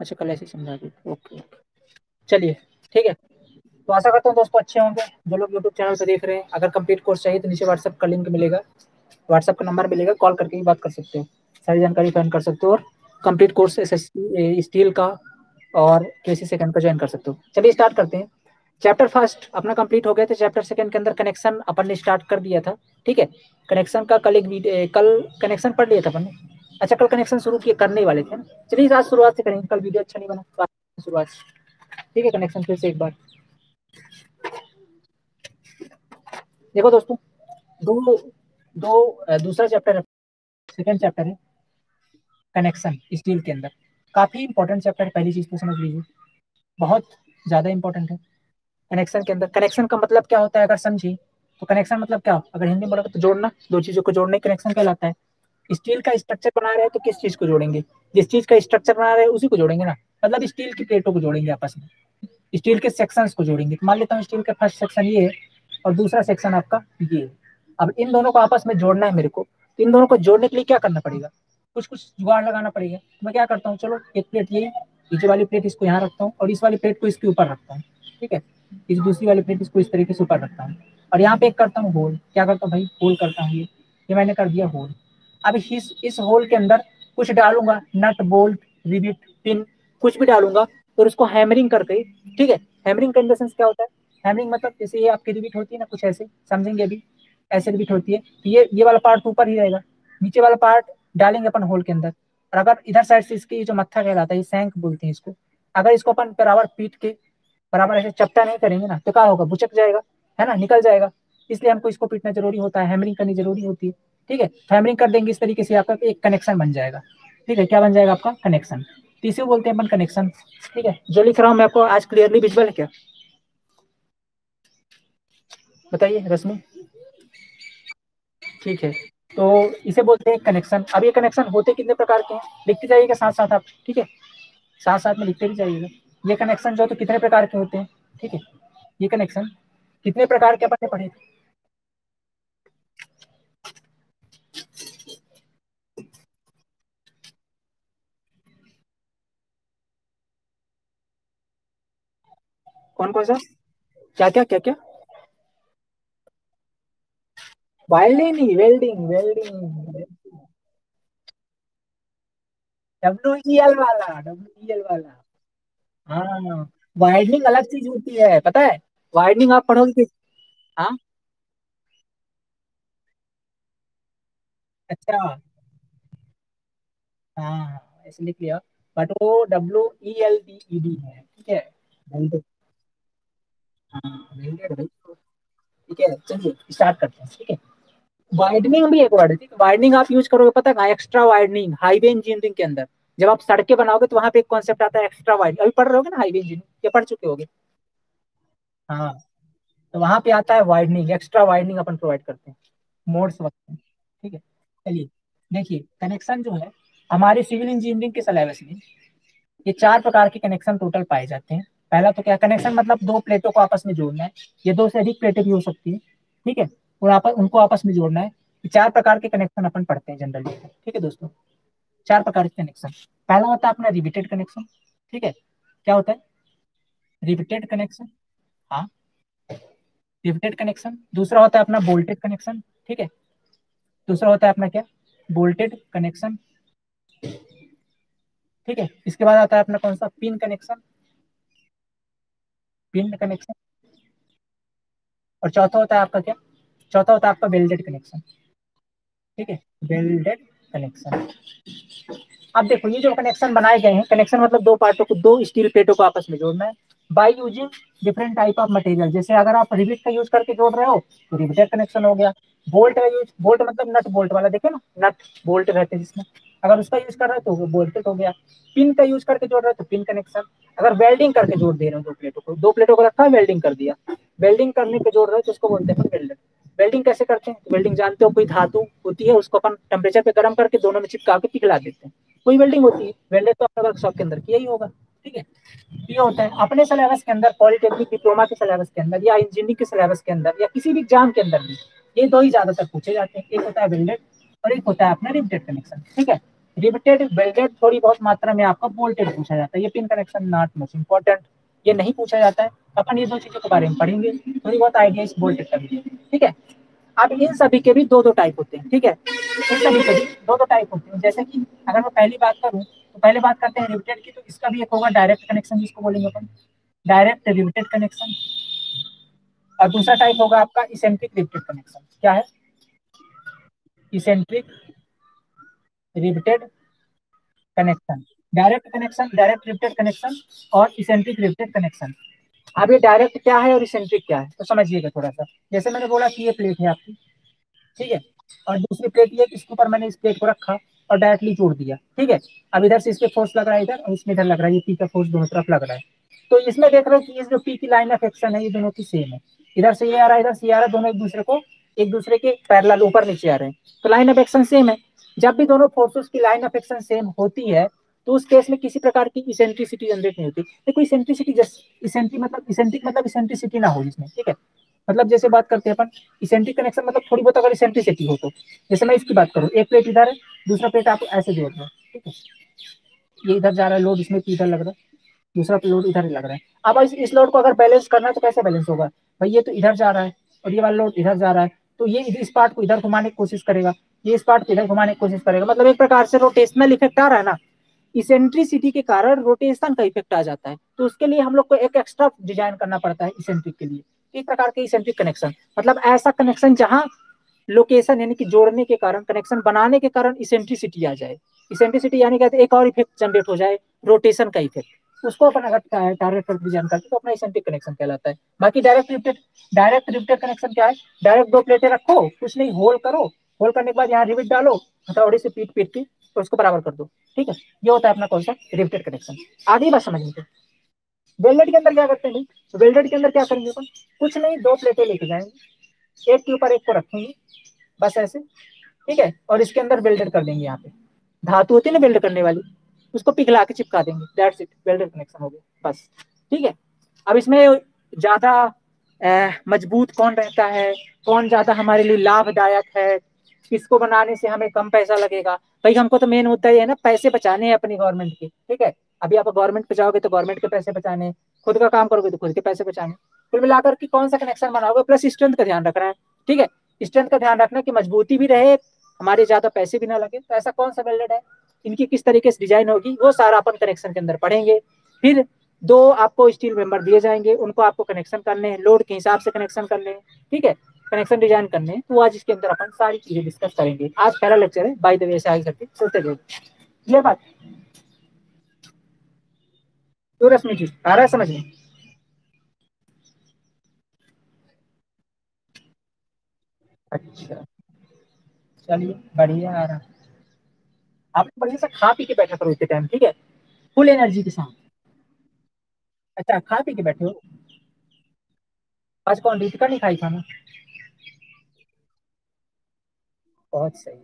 अच्छा कल ऐसे समझा दी, ओके चलिए ठीक है। तो आशा करता हूँ दोस्तों अच्छे होंगे जो लोग यूट्यूब चैनल से देख रहे हैं। अगर कंप्लीट कोर्स चाहिए तो नीचे व्हाट्सएप का लिंक मिलेगा, व्हाट्सएप का नंबर मिलेगा, कॉल करके ही बात कर सकते हो, सारी जानकारी ज्वाइन कर सकते हो और कंप्लीट कोर्स SSC स्टील का और KC सेकंड का ज्वाइन कर सकते हो। चलिए स्टार्ट करते हैं। चैप्टर फर्स्ट अपना कंप्लीट हो गया था, चैप्टर सेकंड के अंदर कनेक्शन अपन ने स्टार्ट कर दिया था ठीक है। कनेक्शन का कल कनेक्शन पढ़ लिया था अपन ने, अच्छा कल कनेक्शन शुरू किए करने वाले थे, चलिए आज शुरुआत से करेंगे, कल वीडियो अच्छा नहीं बना तो आज शुरुआत ठीक है। कनेक्शन फिर से एक बार देखो दोस्तों, दूसरा चैप्टर है, सेकंड चैप्टर है कनेक्शन स्टील के अंदर, काफी इंपॉर्टेंट चैप्टर है, पहली चीज तो समझ लीजिए बहुत ज्यादा इंपॉर्टेंट है। कनेक्शन के अंदर कनेक्शन का मतलब क्या होता है अगर समझिए तो, कनेक्शन मतलब क्या, अगर हिंदी में बोलोगे तो जोड़ना, दो चीजों को जोड़ने कनेक्शन कहलाता है। स्टील का स्ट्रक्चर बना रहे हैं तो किस चीज को जोड़ेंगे, जिस चीज का स्ट्रक्चर बना रहे हैं उसी को जोड़ेंगे ना, मतलब स्टील की प्लेटों को जोड़ेंगे आपस में, स्टील के सेक्शंस को जोड़ेंगे। तो मान लेता हूँ स्टील का फर्स्ट सेक्शन ये है और दूसरा सेक्शन आपका ये है। अब इन दोनों को आपस में जोड़ना है मेरे को, तो इन दोनों को जोड़ने के लिए क्या करना पड़ेगा, कुछ कुछ जुगाड़ लगाना पड़ेगा। तो मैं क्या करता हूँ, चलो एक प्लेट ये नीचे वाली प्लेट इसको यहाँ रखता हूँ और इस वाली प्लेट को इसके ऊपर रखता हूँ ठीक है, इस दूसरी वाली प्लेट इसको इस तरीके से ऊपर रखता हूँ और यहाँ पे एक करता हूँ होल, क्या करता हूँ भाई होल करता हूँ, ये मैंने कर दिया होल। अब इस होल के अंदर कुछ डालूंगा, नट बोल्ट रिबिट पिन कुछ भी डालूंगा और उसको हैमरिंग करके ठीक है। हैमरिंग का इन द सेंस क्या होता है, हैमरिंग मतलब जैसे ये आपकी रिबिट होती है ना कुछ ऐसे समझेंगे, अभी ऐसे रिबिट होती है तो ये वाला पार्ट ऊपर ही रहेगा, नीचे वाला पार्ट डालेंगे अपन होल के अंदर। और अगर इधर साइड से इसके जो मत्था कहलाता है, ये सैंक बोलते हैं इसको, अगर इसको अपन बराबर पीट के बराबर ऐसे चपटा नहीं करेंगे ना तो क्या होगा, बुचक जाएगा है ना, निकल जाएगा, इसलिए हमको इसको पीटना जरूरी होता है, हैमरिंग करनी जरूरी होती है ठीक है। हैमरिंग कर देंगे इस तरीके से आपका एक कनेक्शन बन जाएगा ठीक है, क्या बन जाएगा आपका कनेक्शन, तीसरे बोलते हैं अपन कनेक्शन ठीक है। जो लिख रहा हूँ मैं आपको आज क्लियरली विजुअल है क्या, बताइए रश्मि ठीक है, तो इसे बोलते हैं कनेक्शन। अब ये कनेक्शन होते कितने प्रकार के हैं, लिखते जाइएगा साथ साथ आप ठीक है, साथ साथ में लिखते भी जाइएगा। ये कनेक्शन जो है तो कितने प्रकार के होते हैं ठीक है, ये कनेक्शन कितने प्रकार के अपन ने पढ़े थे, कौन कौन सा क्या क्या क्या क्या, वायलिंग वेल्डिंग वेल्डिंग WEL वाला हाँ, वाइडनिंग अलग चीज होती है पता है, वाइडनिंग आप पढ़ोगे हाँ अच्छा हाँ ऐसे लिख लिया, बट वो WELDED है ठीक है ठीक है। चलिए स्टार्ट करते हैं ठीक है। वाइडनिंग भी एक वर्ड है ठीक है, वाइडनिंग आप यूज करोगे पता है, एक्स्ट्रा वाइडनिंग हाईवे इंजीनियरिंग के अंदर जब आप सड़कें बनाओगे तो वहां पे एक कॉन्सेप्ट आता है एक्स्ट्रा वाइडनिंग, अभी पढ़ रहे होगे ना हाईवे इंजीनियरिंग, ये पढ़ चुके होगे हाँ, तो वहां पे आता है वाइडनिंग, एक्स्ट्रा वाइडनिंग अपन प्रोवाइड करते हैं, मोड्स रखते हैं ठीक है। चलिए देखिए कनेक्शन जो है हमारे सिविल इंजीनियरिंग के सिलेबस में ये 4 प्रकार के कनेक्शन टोटल पाए जाते हैं। पहला तो क्या कनेक्शन मतलब 2 प्लेटों को आपस में जोड़ना है, ये 2 से अधिक प्लेटें भी हो सकती है ठीक है, और उनको आपस में जोड़ना है। 4 प्रकार के कनेक्शन अपन पढ़ते हैं जनरली ठीक है दोस्तों, 4 प्रकार के कनेक्शन। पहला होता है अपना रिबिटेड कनेक्शन ठीक है, क्या होता है रिबिटेड कनेक्शन हाँ रिबिटेड कनेक्शन। दूसरा होता है अपना बोल्टेड कनेक्शन ठीक है, दूसरा होता है अपना क्या बोल्टेड कनेक्शन ठीक है। इसके बाद आता है अपना कौन सा पिन कनेक्शन, पिन कनेक्शन। और चौथा होता है आपका क्या, चौथा होता है आपका वेल्डेड कनेक्शन ठीक है, वेल्डेड कनेक्शन। अब देखो ये जो कनेक्शन बनाए गए हैं, कनेक्शन मतलब 2 पार्टों को, 2 स्टील प्लेटों को आपस में जोड़ना है by using different type of material. जैसे अगर आप रिबिट का यूज करके जोड़ रहे हो तो रिबिटेड कनेक्शन हो गया, बोल्ट का यूज, बोल्ट मतलब नट बोल्ट वाला देखे ना, नट बोल्ट रहते हैं जिसमें, अगर उसका यूज कर रहे हो तो वो बोल्टेड हो गया। पिन का यूज करके जोड़ रहे हो तो पिन कनेक्शन। अगर वेल्डिंग करके जोड़ दे रहे हो 2 प्लेटों को रखा है वेल्डिंग कर दिया, वेल्डिंग करने पे जोड़ रहे हो तो उसको बोलते हैं वेल्डेड। वेल्डिंग कैसे करते हैं, वेल्डिंग जानते हो कोई धातु होती है उसको अपन टेम्परेचर पे गर्म करके दोनों में चिपका के पिघला देते हैं, कोई वेल्डिंग होती है, वेल्डेड तो अपने वर्कशॉप के अंदर किया ही होगा ठीक है। ये होता है अपने सिलेबस के अंदर, पॉलिटेक्निक डिप्लोमा के सिलेबस के अंदर या इंजीनियरिंग के सिलेबस के अंदर या किसी भी एग्जाम के अंदर भी ये 2 ही ज्यादातर पूछे जाते हैं, एक होता है वेल्डेड और एक होता है अपना रिबिटेड कनेक्शन ठीक है। रिवेटेड वेल्डेड थोड़ी बहुत मात्रा में आपका बोल्टेड पूछा जाता है। ये pin connection not much important, ये नहीं पूछा जाता है। अपन ये दो चीजों के बारे में पढ़ेंगे, थोड़ी बहुत आइडिया इस बोल्टेड का भी, ठीक है। अब इन सभी के भी दो टाइप होते हैं, ठीक है। इन सभी के दो टाइप होते हैं। जैसे कि अगर मैं पहली बात करूँ तो पहले बात करते हैं रिवेटेड की, तो इसका भी एक होगा डायरेक्ट कनेक्शन, जिसको बोलेंगे अपन डायरेक्ट रिवेटेड कनेक्शन, और दूसरा टाइप होगा आपका इसेंट्रिक रिवेटेड कनेक्शन। क्या है? Eccentric riveted connection, direct connection, direct riveted connection और इसेंट्रिक रिवेटेड कनेक्शन। अब ये डायरेक्ट क्या है और इसेंट्रिक क्या है, तो समझिएगा थोड़ा सा। जैसे मैंने बोला कि ये प्लेट है आपकी, ठीक है, और दूसरी प्लेट ये, इसके ऊपर मैंने इस प्लेट को रखा और डायरेक्टली जोड़ दिया, ठीक है। अब इधर से इस पे फोर्स लग रहा है, इधर, और इसमें इधर लग रहा है, ये पी का फोर्स दोनों तरफ लग रहा है। तो इसमें देख रहे हो कि ये जो पी की लाइन ऑफ एक्शन है, ये दोनों की सेम है। इधर से ये आ रहा है, इधर से ये आ रहा है, दोनों एक दूसरे के पैरेलल ऊपर नीचे आ रहे हैं, तो लाइन ऑफ एक्शन सेम है। जब भी दोनों फोर्सेस की लाइन ऑफ एक्शन सेम होती है तो उस केस में किसी प्रकार की इसेंट्रिसिटी जनरेट नहीं होती। देखो इसेंट्रिसिटी, जस्ट इसेंट्रिक मतलब इसेंट्रिसिटी ना हो इसमें, ठीक है। मतलब जैसे बात करते हैं अपन इसेंट्रिक कनेक्शन, मतलब थोड़ी बहुत अगर इसेंट्रिसिटी हो तो, जैसे मैं इसकी बात करूँ, एक प्लेट इधर है, दूसरा प्लेट आप ऐसे जोड़ रहे हो, ठीक है। ये इधर जा रहा है लोड, इसमें इधर लग रहा है, दूसरा लोड इधर ही लग रहा है। अब इस लोड को अगर बैलेंस करना है तो कैसे बैलेंस होगा भाई? ये तो इधर जा रहा है और ये वाला लोड इधर जा रहा है, तो ये इस पार्ट को इधर घुमाने की कोशिश करेगा, ये इस पार्ट को इधर घुमाने की कोशिश करेगा। मतलब एक प्रकार से रोटेशनल इफेक्ट आ रहा है ना, इसेंट्रिसिटी के कारण रोटेशन का इफेक्ट आ जाता है। तो उसके लिए हम लोग को एक एक्स्ट्रा डिजाइन करना पड़ता है इसेंट्रिक के लिए, एक प्रकार के इसेंट्रिक कनेक्शन। मतलब ऐसा कनेक्शन जहाँ लोकेशन यानी कि जोड़ने के कारण, कनेक्शन बनाने के कारण इसेंट्रिसिटी आ जाए, इसेंट्रिसिटी यानी कहते एक और इफेक्ट जनरेट हो जाए, रोटेशन का इफेक्ट, उसको अपन अगर टारगेट पर डिजाइन करते हैं तो अपना इसेंट्रिक कनेक्शन कहलाता है। बाकी डायरेक्ट रिवेटेड कनेक्शन क्या है? डायरेक्ट दो प्लेटें रखो, कुछ नहीं, होल करो, होल करने के बाद यहाँ रिवेट डालो, हथौड़ी से पीट के तो उसको बराबर कर दो, ठीक है। ये होता है अपना कौन सा रिवेटेड कनेक्शन। आगे बात समझ लीजिए, वेल्डेड के अंदर क्या करते हैं? वेल्डेड के अंदर क्या करेंगे अपन? कुछ नहीं, दो प्लेटें लेके जाएंगे, एक के ऊपर एक को रखेंगे बस ऐसे, ठीक है, और इसके अंदर वेल्डेड कर देंगे। यहाँ पे धातु होती है ना वेल्ड करने वाली, उसको पिघला के चिपका देंगे, दैट्स इट, वेल्डेड कनेक्शन हो गया बस, ठीक है। अब इसमें ज्यादा मजबूत कौन रहता है, कौन ज्यादा हमारे लिए लाभदायक है, किसको बनाने से हमें कम पैसा लगेगा, भाई हमको तो मेन मुद्दा ये है ना, पैसे बचाने हैं अपनी गवर्नमेंट के, ठीक है। अभी आप गवर्नमेंट पे जाओगे तो गवर्नमेंट के पैसे बचाने, खुद का काम करोगे तो खुद के पैसे बचाने, कुल मिलाकर कि कौन सा कनेक्शन बनाओगे, प्लस स्ट्रेंथ का ध्यान रखना है, ठीक है। स्ट्रेंथ का ध्यान रखना कि मजबूती भी रहे, हमारे ज्यादा पैसे भी ना लगे, तो ऐसा कौन सा वेल्डेड है, इनकी किस तरीके से डिजाइन होगी, वो सारा अपन कनेक्शन के अंदर पढ़ेंगे। फिर दो आपको स्टील मेंबर दिए जाएंगे, उनको आपको कनेक्शन करने हैं, लोड के हिसाब से कनेक्शन करने हैं, ठीक है, कनेक्शन डिजाइन करने हैं। तो आज इसके अंदर अपन सारी चीजें डिस्कस करेंगे। आज पहला लेक्चर है, बाय द वे, ऐसे आगे करके चलते जाएंगे। ये बात तो रश्मि जी आ रहा है समझ में? अच्छा चलिए बढ़िया, आ रहा है। आप बढ़िया से खा पी के बैठा करो इतने टाइम, ठीक है, फुल एनर्जी के साथ। अच्छा खा पी के बैठे हो आज? कौन रीतिका नहीं खाई खाना? बहुत सही,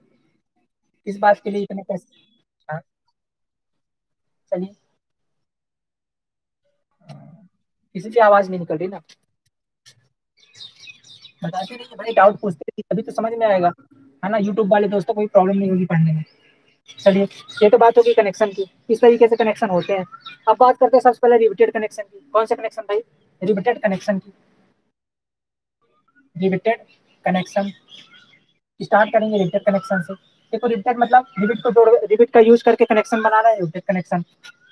इस बात के लिए इतने पैसे। हाँ चलिए, किसी की आवाज नहीं निकल रही ना, बताते रहिए भाई, डाउट पूछते रहिए, तभी तो समझ में आएगा, है ना। यूट्यूब वाले दोस्तों कोई प्रॉब्लम नहीं होगी पढ़ने में। चलिए ये तो बात होगी कनेक्शन की, किस तरीके से कनेक्शन होते हैं। अब बात करते हैं सबसे पहले रिवेटेड कनेक्शन की। कौन से कनेक्शन भाई? रिवेटेड कनेक्शन की, रिवेटेड कनेक्शन स्टार्ट करेंगे रिवेटेड कनेक्शन से। देखो रिवेटेड मतलब रिवेट को जोड़, रिवेट का यूज करके कनेक्शन बनाना है, रिवेटेड कनेक्शन।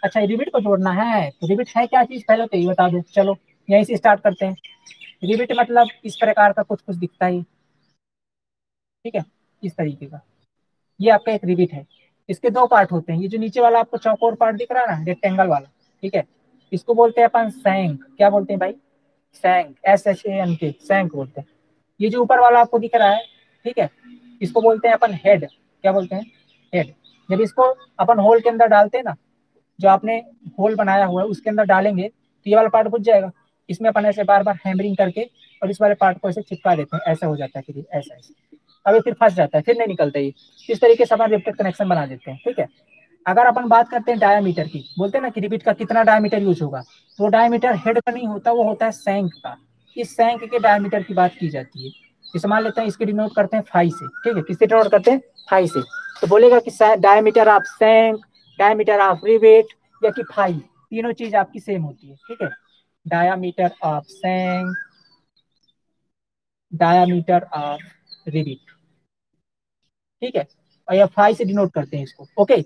अच्छा रिवेट को जोड़ना है, तो रिवेट है क्या चीज पहले तो ये बता दो। चलो यहीं से स्टार्ट करते हैं। रिवेट मतलब इस प्रकार का कुछ दिखता है, ठीक है, इस तरीके का, ये आपका एक रिवेट है। इसके दो पार्ट होते हैं, ये जो नीचे वाला आपको चौकोर पार्ट दिख रहा है ना, रेक्टेंगल वाला, ठीक है, इसको बोलते हैं अपन सैंक। क्या बोलते हैं भाई? सैंक, SHANK, सैंक बोलते हैं। ये जो ऊपर वाला आपको दिख रहा है, ठीक है, इसको बोलते हैं अपन हेड। क्या बोलते हैं? हेड। जब इसको अपन होल के अंदर डालते हैं ना, जो आपने होल बनाया हुआ है उसके अंदर डालेंगे तो ये वाला पार्ट घुस जाएगा। इसमें अपन ऐसे बार बार हैमरिंग करके और इस वाले पार्ट को ऐसे चिपका देते हैं, ऐसा हो जाता है कि ऐसा ऐसा, अब ये फिर फंस जाता है, फिर नहीं निकलता है। इस तरीके से अपन रिवेटेड कनेक्शन बना देते हैं, ठीक है। अगर अपन बात करते हैं डायमीटर की, बोलते हैं ना कि रिवेट का कितना डायमीटर यूज होगा, तो डायमीटर हेड का नहीं होता, वो होता है सैंक का। इस सैंक के डायमीटर की बात की जाती है। इसे मान लेते हैं, इसके डिनोट करते हैं फाई से, ठीक है, किससे डिनोट करते हैं? फाई से। तो बोलेगा कि diameter of shank, diameter of rivet या कि फाई, तीनों चीज आपकी सेम होती है। ठीक है, diameter of shank, diameter of rivet, ठीक है, और यह फाई से डिनोट करते हैं इसको। ओके,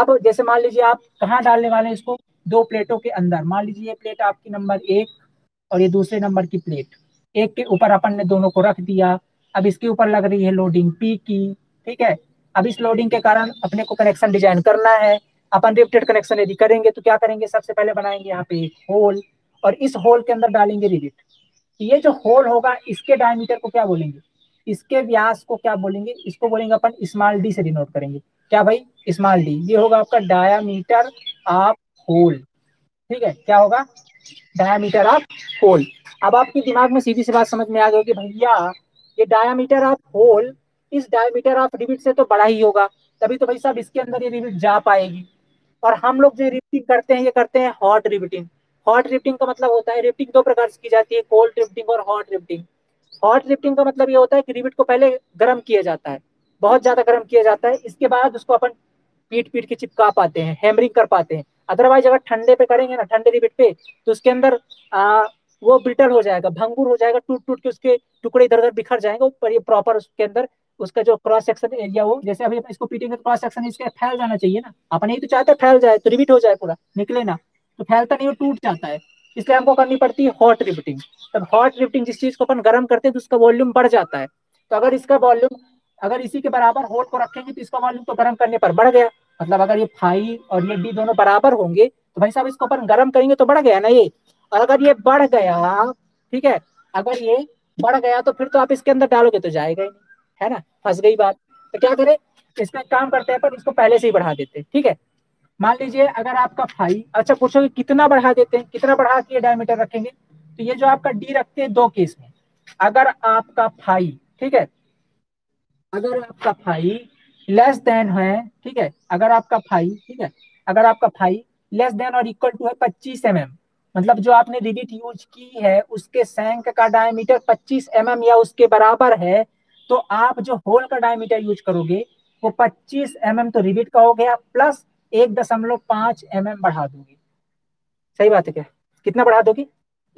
अब जैसे मान लीजिए आप कहाँ डालने वाले हैं इसको, दो प्लेटों के अंदर। मान लीजिए ये प्लेट आपकी नंबर 1 और ये दूसरे नंबर की प्लेट, एक के ऊपर अपन ने दोनों को रख दिया। अब इसके ऊपर लग रही है लोडिंग P की, ठीक है। अब इस लोडिंग के कारण अपने को कनेक्शन डिजाइन करना है। अपन रिवेटेड कनेक्शन यदि करेंगे तो क्या करेंगे, सबसे पहले बनाएंगे यहाँ पे एक होल और इस होल के अंदर डालेंगे रिवेट। ये जो होल होगा इसके डायमीटर को क्या बोलेंगे, इसके व्यास को क्या बोलेंगे, इसको बोलेंगे अपन स्मॉल डी से डिनोट करेंगे। क्या भाई, स्मॉल डी। ये होगा आपका डायामीटर ऑफ होल, ठीक है, क्या होगा, डायामीटर ऑफ होल। अब आपके दिमाग में सीधी सी बात समझ में आ गई कि भैया ये डायामीटर ऑफ होल इस डायमीटर ऑफ रिवेट से तो बड़ा ही होगा, तभी तो भाई साहब इसके अंदर ये रिवेट जा पाएगी। और हम लोग जो रिवेटिंग करते हैं ये करते हैं हॉट रिवेटिंग। हॉट रिवेटिंग का मतलब होता है, रिवेटिंग दो प्रकार से की जाती है, कोल्ड रिवेटिंग और हॉट रिवेटिंग। हॉट रिवेटिंग का मतलब ये होता है कि रिवेट को पहले गर्म किया जाता है, बहुत ज्यादा गर्म किया जाता है, इसके बाद उसको अपन पीट के चिपका पाते हैं, हैमरिंग कर पाते हैं। अदरवाइज अगर ठंडे पे करेंगे ना, ठंडे रिवेट पे, तो उसके अंदर वो ब्रिटल हो जाएगा, भंगुर हो जाएगा, टूट टूट के उसके टुकड़े इधर उधर बिखर जाएंगे। ऊपर ये प्रॉपर उसके अंदर उसका जो क्रॉस सेक्शन एरिया हो, जैसे अभी इसको पीटेंगे तो क्रॉस सेक्शन इसका फैल जाना चाहिए ना, अपन यही तो चाहते हैं फैल जाए, तो रिपीट हो जाए, पूरा निकले ना, तो फैलता नहीं, वो टूट जाता है। इसलिए हमको करनी पड़ती है हॉट रिपीटिंग। तब हॉट रिपीटिंग, जिस चीज को अपन गर्म करते हैं तो उसका वॉल्यूम बढ़ जाता है। तो अगर इसका वॉल्यूम अगर इसी के बराबर होल को रखेंगे तो इसका वॉल्यूम तो गर्म करने पर बढ़ गया, मतलब अगर ये फाई और ये डी दोनों बराबर होंगे तो भाई साहब इसको अपन गर्म करेंगे तो बढ़ गया ना ये। और अगर ये बढ़ गया, ठीक है, अगर ये बढ़ गया तो फिर तो आप इसके अंदर डालोगे तो जाएगा ही नहीं, है ना, फंस गई बात। तो क्या करें, इसका काम करते हैं पर इसको पहले से ही बढ़ा देते हैं। ठीक है, मान लीजिए अगर आपका फाई, अच्छा पूछोगे कितना बढ़ा देते हैं, कितना बढ़ा के डायमीटर रखेंगे, तो ये जो आपका डी रखते हैं दो केस में, अगर आपका फाई, ठीक है, अगर आपका फाई लेस देन है, ठीक है, अगर आपका फाई, ठीक है, अगर आपका फाई लेस देन और इक्वल टू है 25 mm, मतलब जो आपने रिवेट यूज की है उसके सैंक का डायमीटर 25 mm या उसके बराबर है, तो आप जो होल का डायमीटर यूज करोगे वो 25 mm तो रिवेट का हो गया, प्लस 1.5 mm बढ़ा दोगे। सही बात है क्या, कितना बढ़ा दोगे,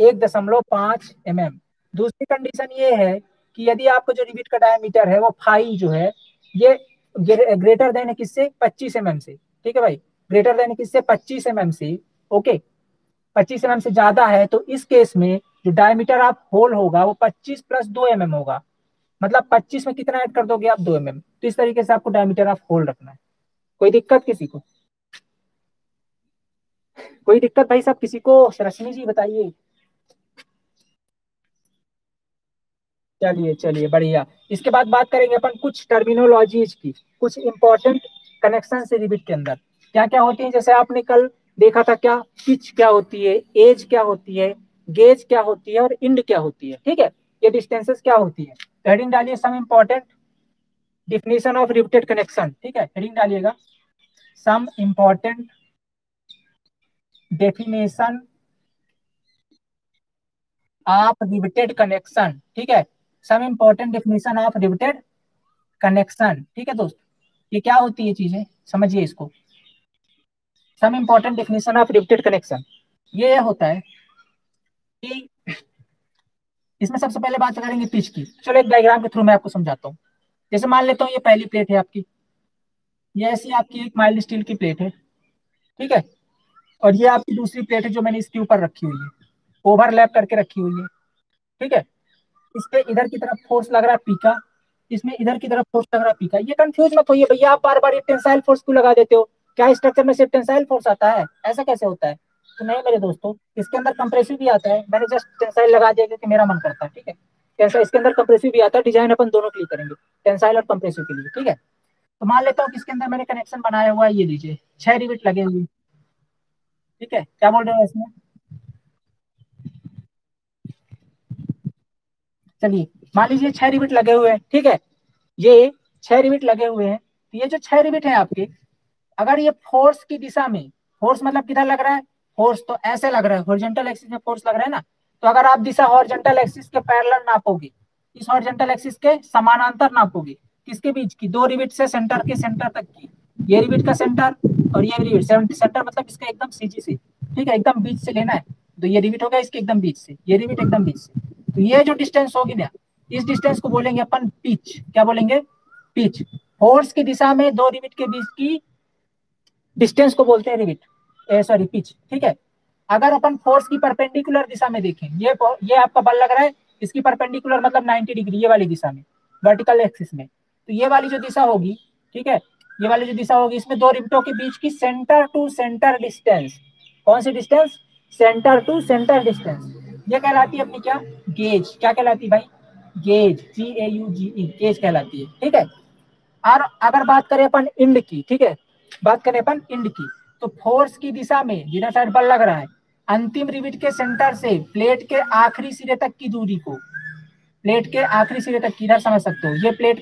1.5 mm। दूसरी कंडीशन ये है कि यदि आपको जो रिवेट का डायमीटर है वो फाई जो है ये ग्रेटर देन किससे, 25 mm से, ठीक है भाई, ग्रेटर देन किससे, 25 mm से, ओके, 25 mm से ज्यादा है, तो इस केस में जो डायमीटर आप होल होगा वो 25 + 2 mm होगा, मतलब 25 में कितना ऐड कर दोगे आप, 2 mm। तो इस तरीके से आपको डायमीटर ऑफ होल रखना है। कोई दिक्कत किसी को, कोई दिक्कत भाई साहब किसी को, रश्मि जी बताइए। चलिए चलिए बढ़िया। इसके बाद बात करेंगे अपन कुछ टर्मिनोलॉजीज की, कुछ इंपॉर्टेंट कनेक्शन से रिवेट के अंदर क्या क्या होती है। जैसे आपने कल देखा था क्या, पिच क्या होती है, एज क्या होती है, गेज क्या होती है और इंड क्या होती है, ठीक है, ये डिस्टेंसेस क्या होती है। तो हेडिंग डालिए some important definition of riveted connection, ठीक है, हेडिंग डालिएगा some important definition of riveted connection, ठीक है, some important definition of riveted connection, ठीक है दोस्त। ये क्या होती है चीजें, समझिए इसको। Some important definition of riveted connection ये होता है कि इसमें सबसे पहले बात करेंगे पिच की। चलो एक डायग्राम के थ्रू मैं आपको समझाता हूँ। जैसे मान लेता हूँ ये पहली प्लेट है आपकी, ये ऐसी आपकी एक माइल्ड स्टील की प्लेट है, ठीक है, और ये आपकी दूसरी प्लेट है जो मैंने इसके ऊपर रखी हुई है, ओवरलैप करके रखी हुई है, ठीक है। इसके इधर की तरफ फोर्स लग रहा है पी का, इसमें इधर की तरफ फोर्स लग रहा है पी का। ये कंफ्यूज मत होइए भैया, आप बार बार ये टेंसाइल फोर्स क्यों लगा देते हो, क्या स्ट्रक्चर में सिर्फ टेंसाइल फोर्स आता है, ऐसा कैसे होता है। तो नहीं मेरे दोस्तों, इसके अंदर कंप्रेसिव भी आता है, मैंने जस्ट टेंसाइल लगा दिया क्योंकि मेरा मन करता है, ठीक है, कैसा इसके अंदर कंप्रेसिव भी आता है। डिजाइन अपन दोनों के लिए करेंगे, टेंसाइल और कंप्रेसिव के लिए, ठीक है। तो मान लेता हूँ कि इसके अंदर मैंने कनेक्शन बनाया हुआ है, ये लीजिए 6 रिवेट लगे हुए, ठीक है, क्या बोल रहे हो इसमें। चलिए मान लीजिए 6 रिवेट लगे हुए हैं, ठीक है, ये 6 रिवेट लगे हुए हैं। ये जो 6 रिवेट है आपके, अगर ये फोर्स की दिशा में, फोर्स मतलब किधर लग रहा है, फोर्स तो ऐसे लग रहा है, हॉरिजॉन्टल एक्सिस में फोर्स लग रहा है ना, तो अगर आप दिशा हॉरिजॉन्टल एक्सिस के पैरेलल नापोगे, इस हॉरिजॉन्टल एक्सिस के समानांतर नापोगे, किसके बीच की, दो रिविट से सेंटर के सेंटर तक की, ये रिविट का सेंटर और ये रिविट सेंटर मतलब इसका एकदम सीजी से, ठीक है, एकदम बीच से लेना है तो ये रिविट होगा इसके एकदम बीच से, ये रिविट एकदम बीच से, तो ये जो डिस्टेंस होगी ना इस डिस्टेंस को बोलेंगे अपन पिच। क्या बोलेंगे? पिच। फोर्स की दिशा में दो रिविट के बीच की डिस्टेंस को बोलते हैं रिविट, सॉरी पिच, ठीक है। अगर अपन फोर्स की परपेंडिकुलर दिशा में देखें, ये आपका बल लग रहा है, इसकी परपेंडिकुलर मतलब 90 डिग्री ये वाली दिशा में, वर्टिकल एक्सिस में, तो ये वाली जो दिशा होगी, ठीक है, ये वाली जो दिशा होगी इसमें दो रिविटों के बीच की सेंटर टू सेंटर डिस्टेंस, कौन सी distance? Centre to centre distance, ये कहलाती है अपनी क्या? गेज। क्या कहलाती है भाई? गेज, GAUGE, गेज कहलाती है, ठीक है। और अगर बात करें अपन इंड की, ठीक है, बात करें अपन इंड की, तो फोर्स की दिशा में जिधर साइड बल लग रहा है, अंतिम रिविट के सेंटर से प्लेट के आखिरी सिरे तक की दूरी को, प्लेट के आखिरी सिरे तक की, इधर समझ सकते हो, ये प्लेट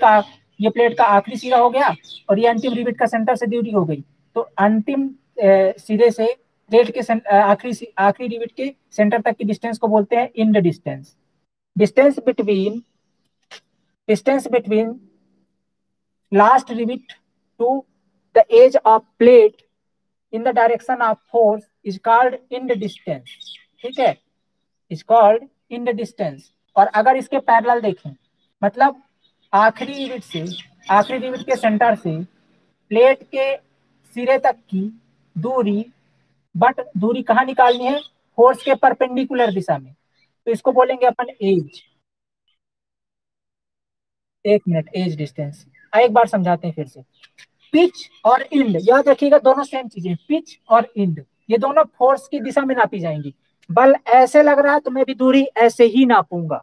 का आखिरी सिरा हो गया और ये अंतिम रिविट का सेंटर से दूरी हो गई, तो अंतिम सिरे से प्लेट के आखिरी रिविट के सेंटर तक की डिस्टेंस को बोलते हैं end distance. Distance between last rivet to the edge of plate in the direction of force is called end distance, ठीक है, is called end distance। और अगर इसके पैरेलल देखें, मतलब आखिरी रिविट के सेंटर से प्लेट के सिरे तक की दूरी, बट दूरी कहाँ निकालनी है? फोर्स के परपेंडिकुलर दिशा में, तो इसको बोलेंगे अपन एज। एक मिनट, एज डिस्टेंस एक बार समझाते हैं फिर से। पिच और इंड, याद रखिएगा दोनों सेम चीजें, पिच और इंड, ये दोनों फोर्स की दिशा में नापी जाएंगी। बल ऐसे लग रहा है तो मैं भी दूरी ऐसे ही नापूंगा,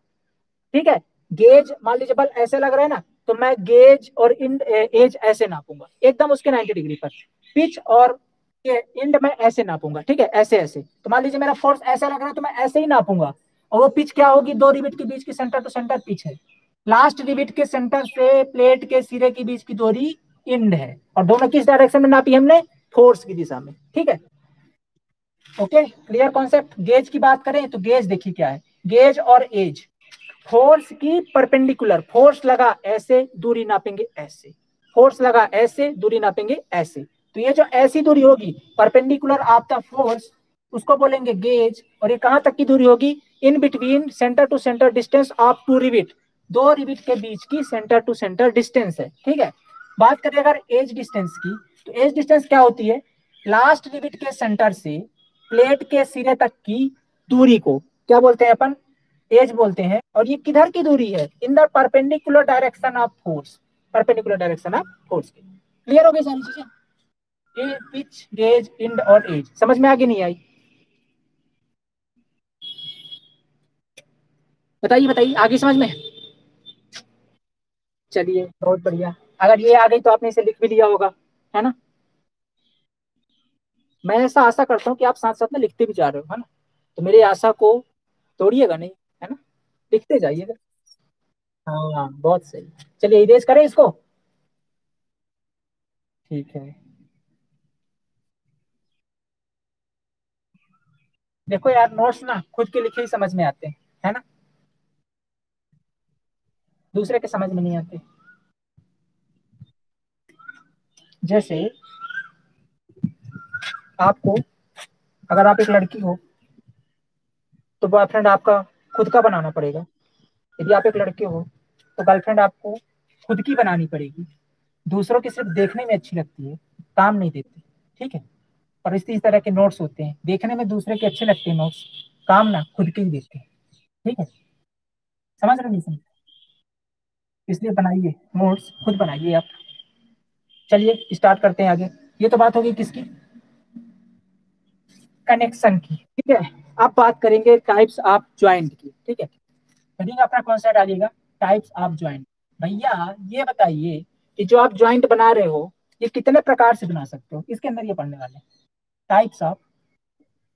ठीक है। गेज, मान लीजिए बल ऐसे लग रहा है ना, तो मैं गेज और इंड एज ऐसे नापूंगा, एकदम उसके 90 डिग्री पर। पिच और इंड मैं ऐसे नापूंगा, ठीक है, ऐसे। तो मान लीजिए मेरा फोर्स ऐसे लग रहा है तो मैं ऐसे ही नापूंगा। और वो पिच क्या होगी? दो रिविट के बीच की सेंटर टू सेंटर पिच है। लास्ट रिविट के सेंटर से प्लेट के सिरे के बीच की दूरी इंड है, और दोनों किस डायरेक्शन में नापी हमने? फोर्स की दिशा में, ठीक है। Okay, clear concept. गेज की बात करें तो गेज देखिए क्या है, गेज और एज, फोर्स की परपेंडिकुलर, फोर्स लगा ऐसे दूरी नापेंगे ऐसे, फोर्स लगा ऐसे दूरी नापेंगे ऐसे, तो ये जो ऐसी दूरी होगी परपेंडिकुलर ऑफ द फोर्स, उसको बोलेंगे गेज। और ये कहां तक की दूरी होगी? In between centre to centre distance of two rivet, दो रिविट के बीच की सेंटर टू सेंटर डिस्टेंस है, ठीक है। बात करें अगर एज डिस्टेंस की, तो एज डिस्टेंस क्या होती है? लास्ट रिविट के सेंटर से प्लेट के सिरे तक की दूरी को क्या बोलते हैं अपन? एज बोलते हैं। और ये किधर की दूरी है? In the perpendicular direction of force, perpendicular direction of force की। क्लियर हो गई सारी चीजें, ये पिच, गेज, इंड और एज। समझ में आगे नहीं आई? बताइए आगे समझ में? चलिए, बहुत बढ़िया। अगर ये आ गई तो आपने इसे लिख भी लिया होगा, है ना। मैं ऐसा आशा करता हूँ कि आप साथ साथ में लिखते भी जा रहे हो, है ना, तो मेरी आशा को तोड़िएगा नहीं, है ना, लिखते जाइएगा। हाँ, बहुत सही। चलिए, इरेज करें इसको, ठीक है। देखो यार, नोट्स ना खुद के लिखे ही समझ में आते हैं, है ना, दूसरे के समझ में नहीं आते। जैसे आपको, अगर आप एक लड़की हो तो बॉयफ्रेंड आपका खुद का बनाना पड़ेगा, यदि आप एक लड़के हो तो गर्लफ्रेंड आपको खुद की बनानी पड़ेगी। दूसरों की सिर्फ देखने में अच्छी लगती है, काम नहीं देती, ठीक है। और इस तरह के नोट्स होते हैं, देखने में दूसरे के अच्छे लगते हैं नोट्स, काम ना खुद के ही देते हैं, ठीक है। समझ रहे नहीं समझ, इसलिए बनाइए नोट्स, खुद बनाइए आप। चलिए स्टार्ट करते हैं आगे। ये तो बात होगी किसकी? कनेक्शन की, ठीक है। अब बात करेंगे टाइप्स ऑफ ज्वाइंट की, ठीक है। हेडिंग अपना कौन सा डालिएगा? Types of joint. भैया ये बताइए कि जो आप ज्वाइंट बना रहे हो ये कितने प्रकार से बना सकते हो, इसके अंदर ये पढ़ने वाले हैं, टाइप्स ऑफ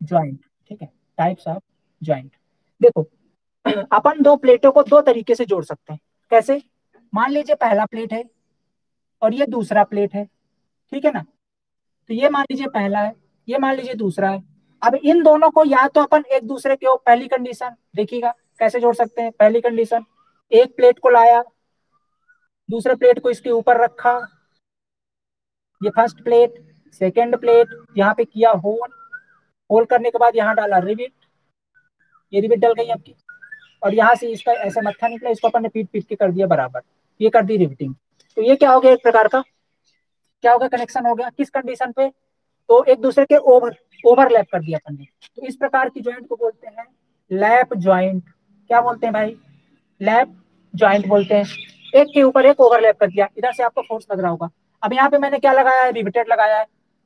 ज्वाइंट, ठीक है, टाइप्स ऑफ ज्वाइंट। देखो, अपन दो प्लेटों को दो तरीके से जोड़ सकते हैं। कैसे? मान लीजिए पहला प्लेट है और ये दूसरा प्लेट है, ठीक है ना, तो ये मान लीजिए पहला है, ये मान लीजिए दूसरा है। अब इन दोनों को या तो अपन एक दूसरे के, पहली कंडीशन देखिएगा कैसे जोड़ सकते हैं। पहली कंडीशन, एक प्लेट को लाया दूसरे प्लेट को इसके ऊपर रखा, ये फर्स्ट प्लेट, सेकंड प्लेट, यहाँ पे किया होल, होल करने के बाद यहाँ डाला रिबिट, ये रिबिट डल गई आपकी, और यहाँ से इसका ऐसा मत्था निकला, इसको अपन ने पीट पीट के कर दिया बराबर, ये कर दी रिबिटिंग। तो ये क्या हो गया, एक प्रकार का क्या होगा, कनेक्शन हो गया। किस कंडीशन पे, तो एक दूसरे के ओवरलैप कर दिया अपन ने। तो इस प्रकार की ज्वाइंट को बोलते हैं लैप ज्वाइंट। क्या बोलते हैं भाई, लैप ज्वाइंट बोलते हैं। एक के ऊपर एक ओवरलैप कर दिया, इधर से आपको फोर्स लग रहा होगा। अब यहाँ पे मैंने क्या लगाया है, रिवेटेड लगाया है।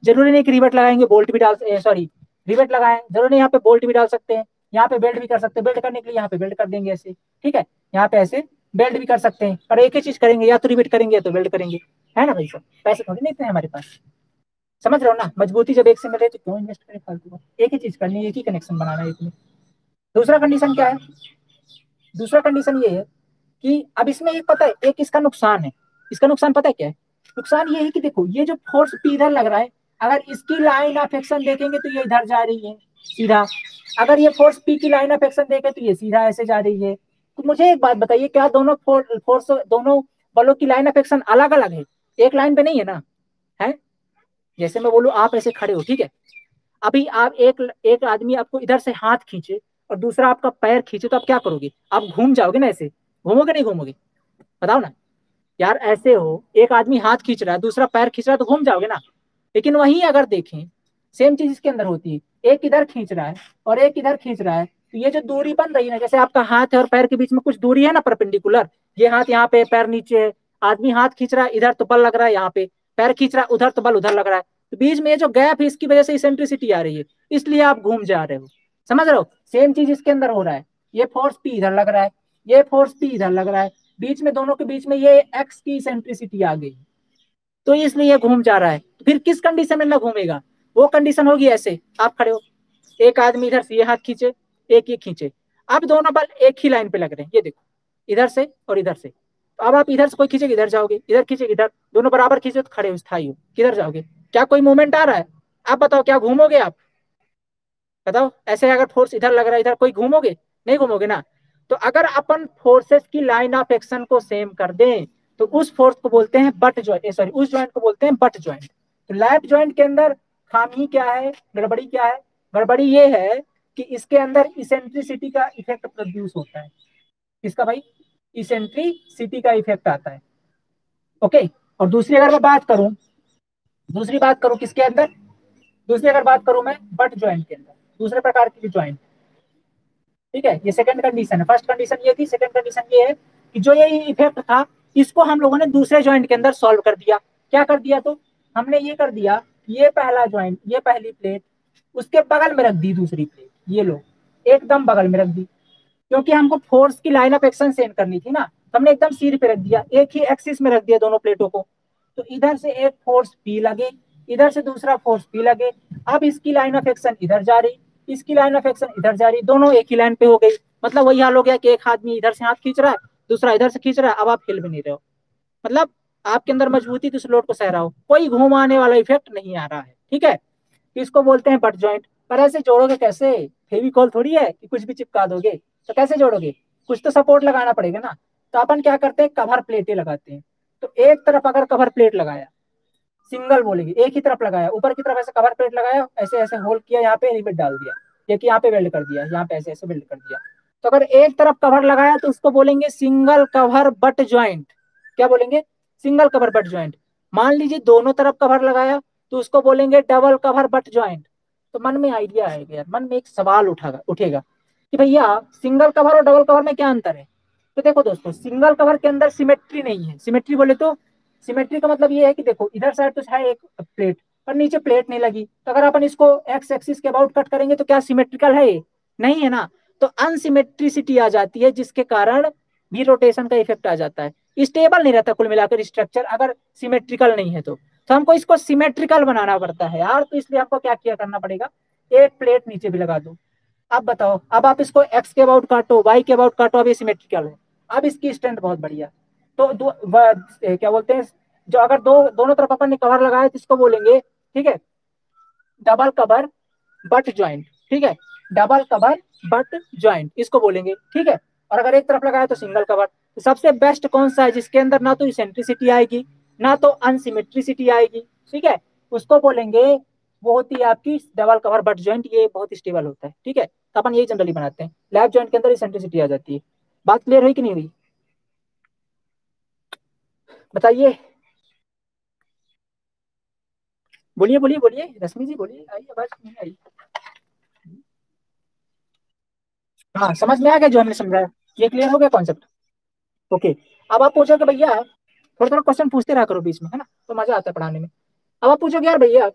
जरूरी नहीं कि रिवेट लगाएंगे बोल्ट भी डाल, सॉरी रिवेट लगाए, जरूरी नहीं यहाँ पे बोल्ट भी डाल सकते हैं, यहाँ पे बेल्ट भी कर सकते हैं। बेल्ट करने के लिए यहाँ पे बेल्ट कर देंगे ऐसे, ठीक है, यहाँ पे ऐसे बेल्ट भी कर सकते हैं, पर एक ही चीज करेंगे, या तो रिवेट करेंगे या तो बेल्ट करेंगे, है ना भाई। पैसे थोड़ी नहीं इतने हमारे पास, समझ रहे हो ना। मजबूती जब एक से मिले तो क्यों इन्वेस्ट करें फालतू में, एक ही चीज करनी है, एक ही कनेक्शन बनाना है इसमें। दूसरा कंडीशन क्या है, दूसरा कंडीशन ये है कि अब इसमें एक पता है, एक इसका नुकसान है, इसका नुकसान पता है क्या है, नुकसान ये है कि देखो ये जो फोर्स पी इधर लग रहा है, अगर इसकी लाइन ऑफ एक्शन देखेंगे तो ये इधर जा रही है सीधा, अगर ये फोर्स पी की लाइन ऑफ एक्शन देखे तो ये सीधा ऐसे जा रही है। तो मुझे एक बात बताइए, क्या दोनों फोर्स, दोनों बलों की लाइन ऑफ एक्शन अलग अलग है, एक लाइन पे नहीं है ना, है। जैसे मैं बोलूं आप ऐसे खड़े हो, ठीक है, अभी आप एक आदमी आपको इधर से हाथ खींचे और दूसरा आपका पैर खींचे, तो आप क्या करोगे, आप घूम जाओगे ना, ऐसे घूमोगे नहीं घूमोगे, बताओ ना यार। ऐसे हो, एक आदमी हाथ खींच रहा है, दूसरा पैर खींच रहा है, तो घूम जाओगे ना। लेकिन वहीं अगर देखें, सेम चीज इसके अंदर होती है, एक इधर खींच रहा है और एक इधर खींच रहा है, तो ये जो दूरी बन रही है ना, जैसे आपका हाथ है और पैर के बीच में कुछ दूरी है ना परपेंडिकुलर, ये हाथ यहाँ पे, पैर नीचे है, आदमी हाथ खींच रहा है इधर तो बल लग रहा है यहाँ पे, पैर खींच रहा है उधर तो बल उधर लग रहा है, तो बीच में ये जो गैप है इसकी वजह से इसेंट्रिसिटी आ रही है, इसलिए आप घूम जा रहे हो, समझ रहे हो। सेम चीज इसके अंदर हो रहा है, ये फोर्स पी इधर लग रहा है, ये फोर्स पी इधर लग रहा है, बीच में दोनों के बीच में ये एक्स की इसेंट्रिसिटी आ गई, तो इसलिए घूम जा रहा है। फिर किस कंडीशन में ना घूमेगा, वो कंडीशन होगी ऐसे आप खड़े हो, एक आदमी इधर से ये हाथ खींचे, एक ये खींचे, अब दोनों बल एक ही लाइन पे लग रहे हैं, ये देखो इधर से और इधर से, अब आप इधर से कोई खींचेगा इधर जाओगे, इधर खींचेगा इधर, दोनों बराबर खींचे तो खड़े हो, स्थायी हो, किधर जाओगे, क्या कोई मूवमेंट आ रहा है, आप बताओ क्या घूमोगे आप, बताओ। ऐसे अगर फोर्स इधर लग रहा है इधर, कोई घूमोगे, नहीं घूमोगे ना। तो अगर अपन फोर्सेस की लाइन ऑफ एक्शन को सेम कर दें तो उस फोर्स को बोलते हैं बट ज्वाइंट, सॉरी उस ज्वाइंट को बोलते हैं बट ज्वाइंट। तो लैप ज्वाइंट के अंदर खामी क्या है, गड़बड़ी क्या है, गड़बड़ी ये है कि इसके अंदर इसेंट्रिसिटी का इफेक्ट प्रोड्यूस होता है, इसका भाई इसेंट्रिसिटी का इफेक्ट आता है, ओके। और दूसरी अगर मैं बात करूं, दूसरी बात करूं किसके अंदर, दूसरी अगर बात करूं मैं बट ज्वाइंट के अंदर, दूसरे प्रकार की ज्वाइंट, ठीक है। ये सेकंड कंडीशन है, फर्स्ट कंडीशन ये थी, सेकंड कंडीशन ये है कि जो ये इफेक्ट था इसको हम लोगों ने दूसरे ज्वाइंट के अंदर सॉल्व कर दिया। क्या कर दिया, तो हमने ये कर दिया, ये पहला ज्वाइंट, ये पहली प्लेट उसके बगल में रख दी, दूसरी प्लेट ये लो एकदम बगल में रख दी, क्योंकि हमको फोर्स की लाइन ऑफ एक्शन सेम करनी थी ना, हमने एकदम सिर पे रख दिया, एक ही एक्सिस में रख दिया दोनों प्लेटों को। तो इधर से एक फोर्स पी लगे, इधर से दूसरा फोर्स पी लगे, अब इसकी लाइन ऑफ एक्शन इधर जा रही, इसकी लाइन ऑफ एक्शन इधर जा रही, दोनों एक ही लाइन पे हो गई। मतलब वही हाल हो गया कि एक आदमी इधर से हाथ खींच रहा है, दूसरा इधर से खींच रहा है, अब आप हिल भी नहीं रहे हो, मतलब आपके अंदर मजबूती तो उस लोड को सह रहा हो, कोई घुमाने वाला इफेक्ट नहीं आ रहा है, ठीक है। इसको बोलते हैं बट ज्वाइंट। पर ऐसे जोड़ोगे कैसे, फेविकोल थोड़ी है कि कुछ भी चिपका दोगे, तो कैसे जोड़ोगे, कुछ तो सपोर्ट लगाना पड़ेगा ना। तो अपन क्या करते हैं, कवर प्लेटें लगाते हैं। तो एक तरफ अगर कवर प्लेट लगाया, सिंगल बोलेंगे, एक ही तरफ लगाया, ऊपर की तरफ ऐसे कवर प्लेट लगाया, ऐसे ऐसे होल्ड किया, यहाँ पे रिवेट डाल दिया, जबकि यहाँ पे वेल्ड कर दिया, यहाँ पे ऐसे ऐसे वेल्ड कर दिया। तो अगर एक तरफ कवर लगाया तो उसको बोलेंगे सिंगल कवर बट ज्वाइंट। क्या बोलेंगे, सिंगल कवर बट ज्वाइंट। मान लीजिए दोनों तरफ कवर लगाया तो उसको बोलेंगे डबल कवर बट ज्वाइंट। तो मन में आइडिया आएगा यार, मन में एक सवाल उठेगा कि भैया सिंगल कवर और डबल कवर में क्या अंतर है। तो देखो दोस्तों, सिंगल कवर के अंदर सिमेट्री नहीं है। सिमेट्री बोले तो सिमेट्री का मतलब ये है कि देखो इधर साइड तो है एक प्लेट पर नीचे प्लेट नहीं लगी, तो अगर अपन इसको एक्स एक्सिस के अबाउट कट करेंगे तो क्या सिमेट्रिकल है, नहीं है ना। तो अनसिमेट्रिसिटी आ जाती है जिसके कारण भी रोटेशन का इफेक्ट आ जाता है, स्टेबल नहीं रहता कुल मिलाकर स्ट्रक्चर अगर सिमेट्रिकल नहीं है तो हमको इसको सिमेट्रिकल बनाना पड़ता है यार। तो इसलिए हमको क्या किया करना पड़ेगा, एक प्लेट नीचे भी लगा दो। अब बताओ, अब आप इसको एक्स के अबाउट काटो, वाई के अबाउट काटो, अब ये सिमेट्रिकल है, अब इसकी स्ट्रेंथ बहुत बढ़िया। तो क्या बोलते हैं, जो अगर दोनों तरफ अपन ने कवर लगाया तो इसको बोलेंगे, ठीक है, डबल कवर बट ज्वाइंट। ठीक है, डबल कवर बट ज्वाइंट इसको बोलेंगे, ठीक है। और अगर एक तरफ लगाया तो सिंगल कवर। सबसे बेस्ट कौन सा है जिसके अंदर ना तो इसेंट्रिसिटी आएगी ना तो अनसिमेट्रिसिटी आएगी, ठीक है, उसको बोलेंगे वो होती है आपकी डबल कवर बट जॉइंट, ये बहुत स्टेबल होता है, ठीक है, तो अपन यही जनरली बनाते हैं। लैप जॉइंट के अंदर इसेंट्रिसिटी आ जाती है। बात क्लियर हुई कि नहीं हुई बताइए? बोलिए बोलिए बोलिए रश्मि जी बोलिए, आई आवाज नहीं आई? हाँ समझ में आ गया जो हमने समझाया, ये क्लियर हो गया कॉन्सेप्ट। ओके अब आप पूछोगे भैया थोड़ा थोड़ा क्वेश्चन पूछते रहा करो बीच में, है ना, तो मजा आता है पढ़ाने में। अब आप पूछोगे यार भैया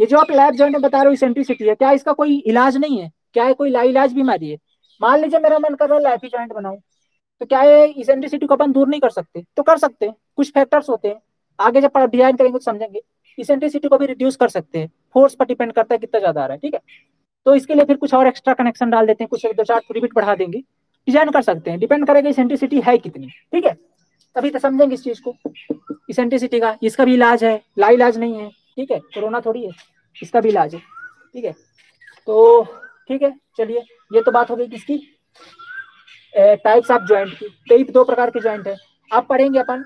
ये जो आप लैप जॉइंट बता रहे हो इसेंट्रिसिटी है, क्या इसका कोई इलाज नहीं है? क्या है कोई लाइलाज बीमारी है? मान लीजिए मेरा मन कर रहा है लैपी जॉइंट बनाऊं, तो क्या ये इसेंट्रिसिटी को अपन दूर नहीं कर सकते? तो कर सकते हैं, कुछ फैक्टर्स होते हैं, आगे जब डिजाइन करेंगे तो समझेंगे। इसेंट्रिसिटी को भी रिड्यूस कर सकते हैं, फोर्स पर डिपेंड करता है कितना ज्यादा आ रहा है, ठीक है, तो इसके लिए फिर कुछ और एक्स्ट्रा कनेक्शन डाल देते हैं, कुछ एक दो चार रिबिट बढ़ा देंगे, डिजाइन कर सकते हैं, डिपेंड करेगा इसेंट्रिसिटी है कितनी, ठीक है, तभी तो समझेंगे इस चीज को इसेंट्रिसिटी का। इसका भी इलाज है, लाइलाज नहीं है, ठीक है, कोरोना थोड़ी है, इसका भी इलाज है, ठीक है, तो ठीक है चलिए ये तो बात हो गई किसकी, टाइप्स ऑफ ज्वाइंट की। कई दो प्रकार के ज्वाइंट है, आप पढ़ेंगे अपन।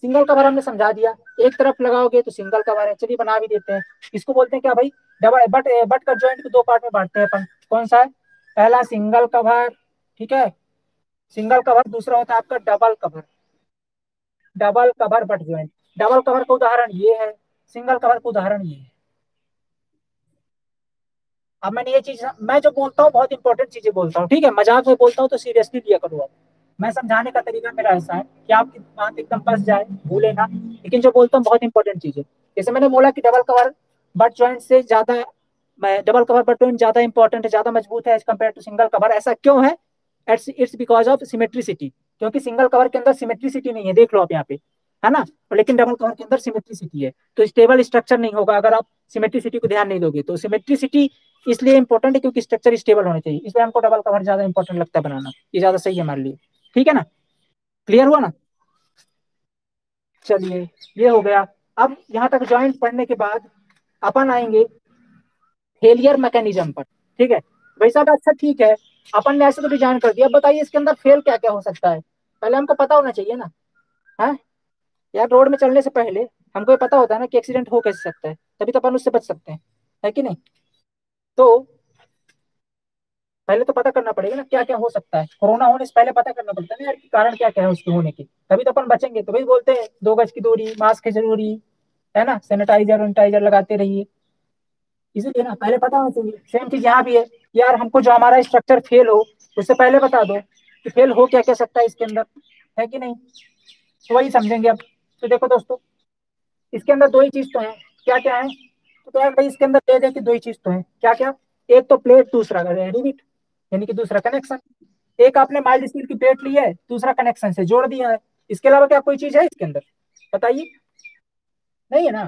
सिंगल कवर हमने समझा दिया, एक तरफ लगाओगे तो सिंगल कवर है, चलिए बना भी देते हैं। इसको बोलते हैं क्या भाई, डबल बट का ज्वाइंट को दो पार्ट में बांटते हैं अपन, कौन सा है? पहला सिंगल कवर, ठीक है, सिंगल कवर, दूसरा होता है आपका double cover, double cover butt joint. Double cover का उदाहरण ये है, सिंगल कवर का उदाहरण ये है। अब मैंने ये चीज, मैं जो बोलता हूँ बहुत इंपॉर्टेंट चीजें बोलता हूँ, ठीक है, मजाक में बोलता हूँ तो सीरियसली लिया करो आप। मैं समझाने का तरीका मेरा ऐसा है कि आपकी बात एकदम बस जाए, भूले ना, लेकिन जो बोलता हूँ बहुत इंपॉर्टेंट चीज है। जैसे मैंने बोला कि डबल कवर बट ज्वाइंट से ज्यादा, डबल कवर बट ज्वाइंट ज्यादा इंपॉर्टेंट है, ज्यादा मजबूत है as compare to single cover. ऐसा क्यों है? इट्स बिकॉज ऑफ सिमेट्रिसिटी, क्योंकि सिंगल कवर के अंदर सिमेट्रिसिटी नहीं है, देख लो आप यहाँ पे, है ना, लेकिन डबल कवर के अंदर सिमेट्रिसिटी है, तो स्टेबल स्ट्रक्चर नहीं होगा अगर आप सिमेट्रिसिटी को ध्यान नहीं दोगे। तो सिमेट्रिसिटी इसलिए इंपॉर्टेंट है क्योंकि स्ट्रक्चर स्टेबल होना चाहिए, इसलिए हमको डबल कवर ज्यादा इंपॉर्टेंट लगता है बनाना, ये ज्यादा सही है हमारे लिए, ठीक है ना, क्लियर हुआ ना। चलिए ये हो गया। अब यहाँ तक ज्वाइंट पढ़ने के बाद अपन आएंगे फेलियर मैकेनिज्म पर, ठीक है भाई साहब। अच्छा ठीक है, अपन ने ऐसे तो डिजाइन कर दिया, बताइए इसके अंदर फेल क्या क्या हो सकता है, पहले हमको पता होना चाहिए ना। हाँ यार रोड में चलने से पहले हमको ये पता होता है ना कि एक्सीडेंट हो कैसे सकता है, तभी तो अपन उससे बच सकते हैं, है कि नहीं? तो पहले तो पता करना पड़ेगा ना क्या क्या हो सकता है। कोरोना होने से पहले पता करना पड़ता है ना यार कि कारण क्या क्या है उसके होने के, तभी तो अपन बचेंगे। तो भाई बोलते हैं 2 गज की दूरी, मास्क है जरूरी, है ना, सैनिटाइजर वैनिटाइजर लगाते रहिए, इसीलिए ना पहले पता होना चाहिए। सेम चीज यहाँ भी है यार, हमको जो हमारा स्ट्रक्चर फेल हो उससे पहले बता दो कि फेल हो क्या क्या सकता है इसके अंदर, है कि नहीं, तो वही समझेंगे अब। तो देखो दोस्तों इसके अंदर दो ही चीज तो है, क्या क्या है? तो यार भाई इसके अंदर दे दें कि दो ही चीज तो है, क्या क्या? एक तो प्लेट, दूसरा रिबिट, यानी कि दूसरा कनेक्शन। एक आपने माइल्ड स्टील की प्लेट ली है, दूसरा कनेक्शन से जोड़ दिया है, इसके अलावा क्या कोई चीज है इसके अंदर बताइए? नहीं है ना,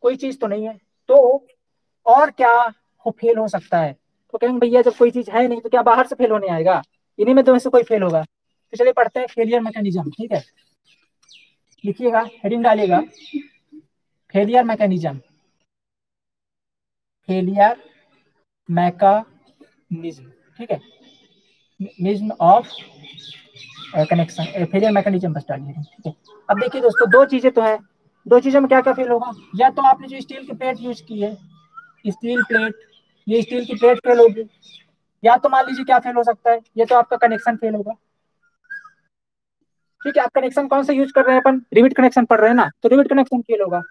कोई चीज तो नहीं है, तो और क्या हो फेल हो सकता है? तो कहेंगे भैया जब कोई चीज है नहीं तो क्या बाहर से फेल होने आएगा? इन्हीं में दो में से कोई फेल होगा। तो चलिए पढ़ते हैं फेलियर मैकेनिज्म, ठीक है, लिखिएगा, हेडिंग डालिएगा, फेलियर मैकेनिज्म, फेलियर मैकेनिज्म, ठीक है, mechanism of connection, failure mechanism बस डालिएगा, ठीक है। अब देखिए दोस्तों दो चीजें तो है, दो चीजों में क्या क्या फेल होगा? या तो आपने जो स्टील की प्लेट यूज की है, स्टील प्लेट, ये स्टील की प्लेट फेल होगी, या तो मान लीजिए क्या फेल हो सकता है, ये तो आपका कनेक्शन फेल होगा, ठीक है। आप कनेक्शन कौन सा यूज कर रहे हैं अपन? रिबिट कनेक्शन पढ़ रहे हैं ना, तो रिबिट कनेक्शन फेल होगा,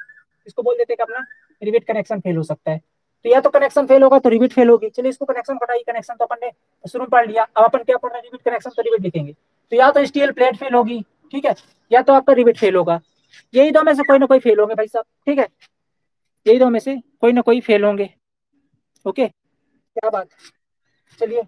इसको बोल देते हैं कि अपना रिबिट कनेक्शन फेल हो सकता है। तो या तो कनेक्शन फेल होगा तो रिबिट फेल होगी, चलिए इसको कनेक्शन हटाइए, कनेक्शन तो अपन ने शुरू पढ़ लिया, अब अपन क्या पढ़ रहे हैं? रिबिट कनेक्शन, तो रिबिट लिखेंगे। तो या तो स्टील प्लेट फेल होगी, ठीक है, या तो आपका रिबिट फेल होगा, यही दो में से कोई ना कोई फेल होंगे भाई साहब, ठीक है, यही दो में से कोई ना कोई फेल होंगे। ओके क्या बात, चलिए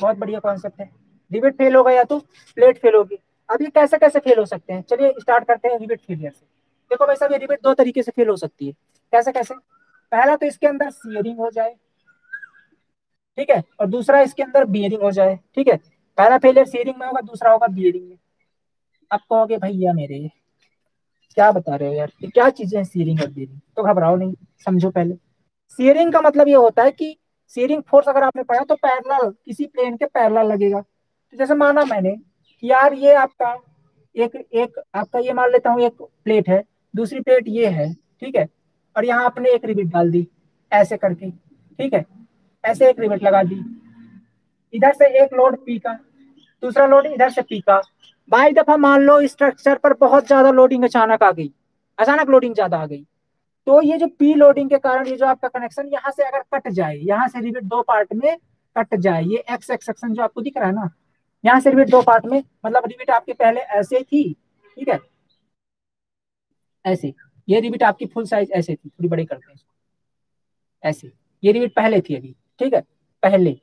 बहुत बढ़िया कॉन्सेप्ट है। रिबिट फेल होगा या तो प्लेट फेल होगी, अब ये कैसे कैसे फेल हो सकते हैं? चलिए स्टार्ट करते हैं रिबिट फेलियर से। देखो भाई साहब ये रिबिट दो तरीके से फेल हो सकती है, कैसे कैसे? पहला तो इसके अंदर सियरिंग हो जाए, ठीक है, और दूसरा इसके अंदर बियरिंग हो जाए, ठीक है। पहला फेलियर सियरिंग में होगा, दूसरा होगा बियरिंग में। आप कहोगे भैया मेरे क्या बता रहे हो यार, ये क्या चीजें हैं सियरिंग और बियरिंग? तो घबराओ नहीं, समझो पहले। सियरिंग का मतलब ये होता है कि सियरिंग फोर्स अगर आपने पढ़ा तो पैरेलल, किसी प्लेन के पैरेलल लगेगा। तो जैसे माना मैंने यार ये आपका एक आपका ये मान लेता हूँ एक प्लेट है, दूसरी प्लेट ये है, ठीक है, और यहाँ आपने एक रिबिट डाल दी ऐसे करके, ठीक है, ऐसे एक रिबिट लगा दी। इधर से एक लोड पी का, दूसरा लोड इधर से पी का। भाई दफा मान लो स्ट्रक्चर पर बहुत ज्यादा लोडिंग अचानक आ गई, अचानक लोडिंग ज्यादा आ गई, तो ये जो पी लोडिंग के कारण ये जो आपका कनेक्शन यहाँ से अगर कट जाए, यहाँ से रिबिट दो पार्ट में कट जाए, ये एक्स एक्स सेक्शन जो आपको दिख रहा है ना, यहाँ से रिबिट दो पार्ट में, मतलब रिबिट आपके पहले ऐसे थी, ठीक है, ऐसे, ये रिबिट आपकी फुल साइज ऐसे थी, थोड़ी बड़ी करते हैं इसको, ऐसे ये रिबिट पहले थी अभी, ठीक है, पहले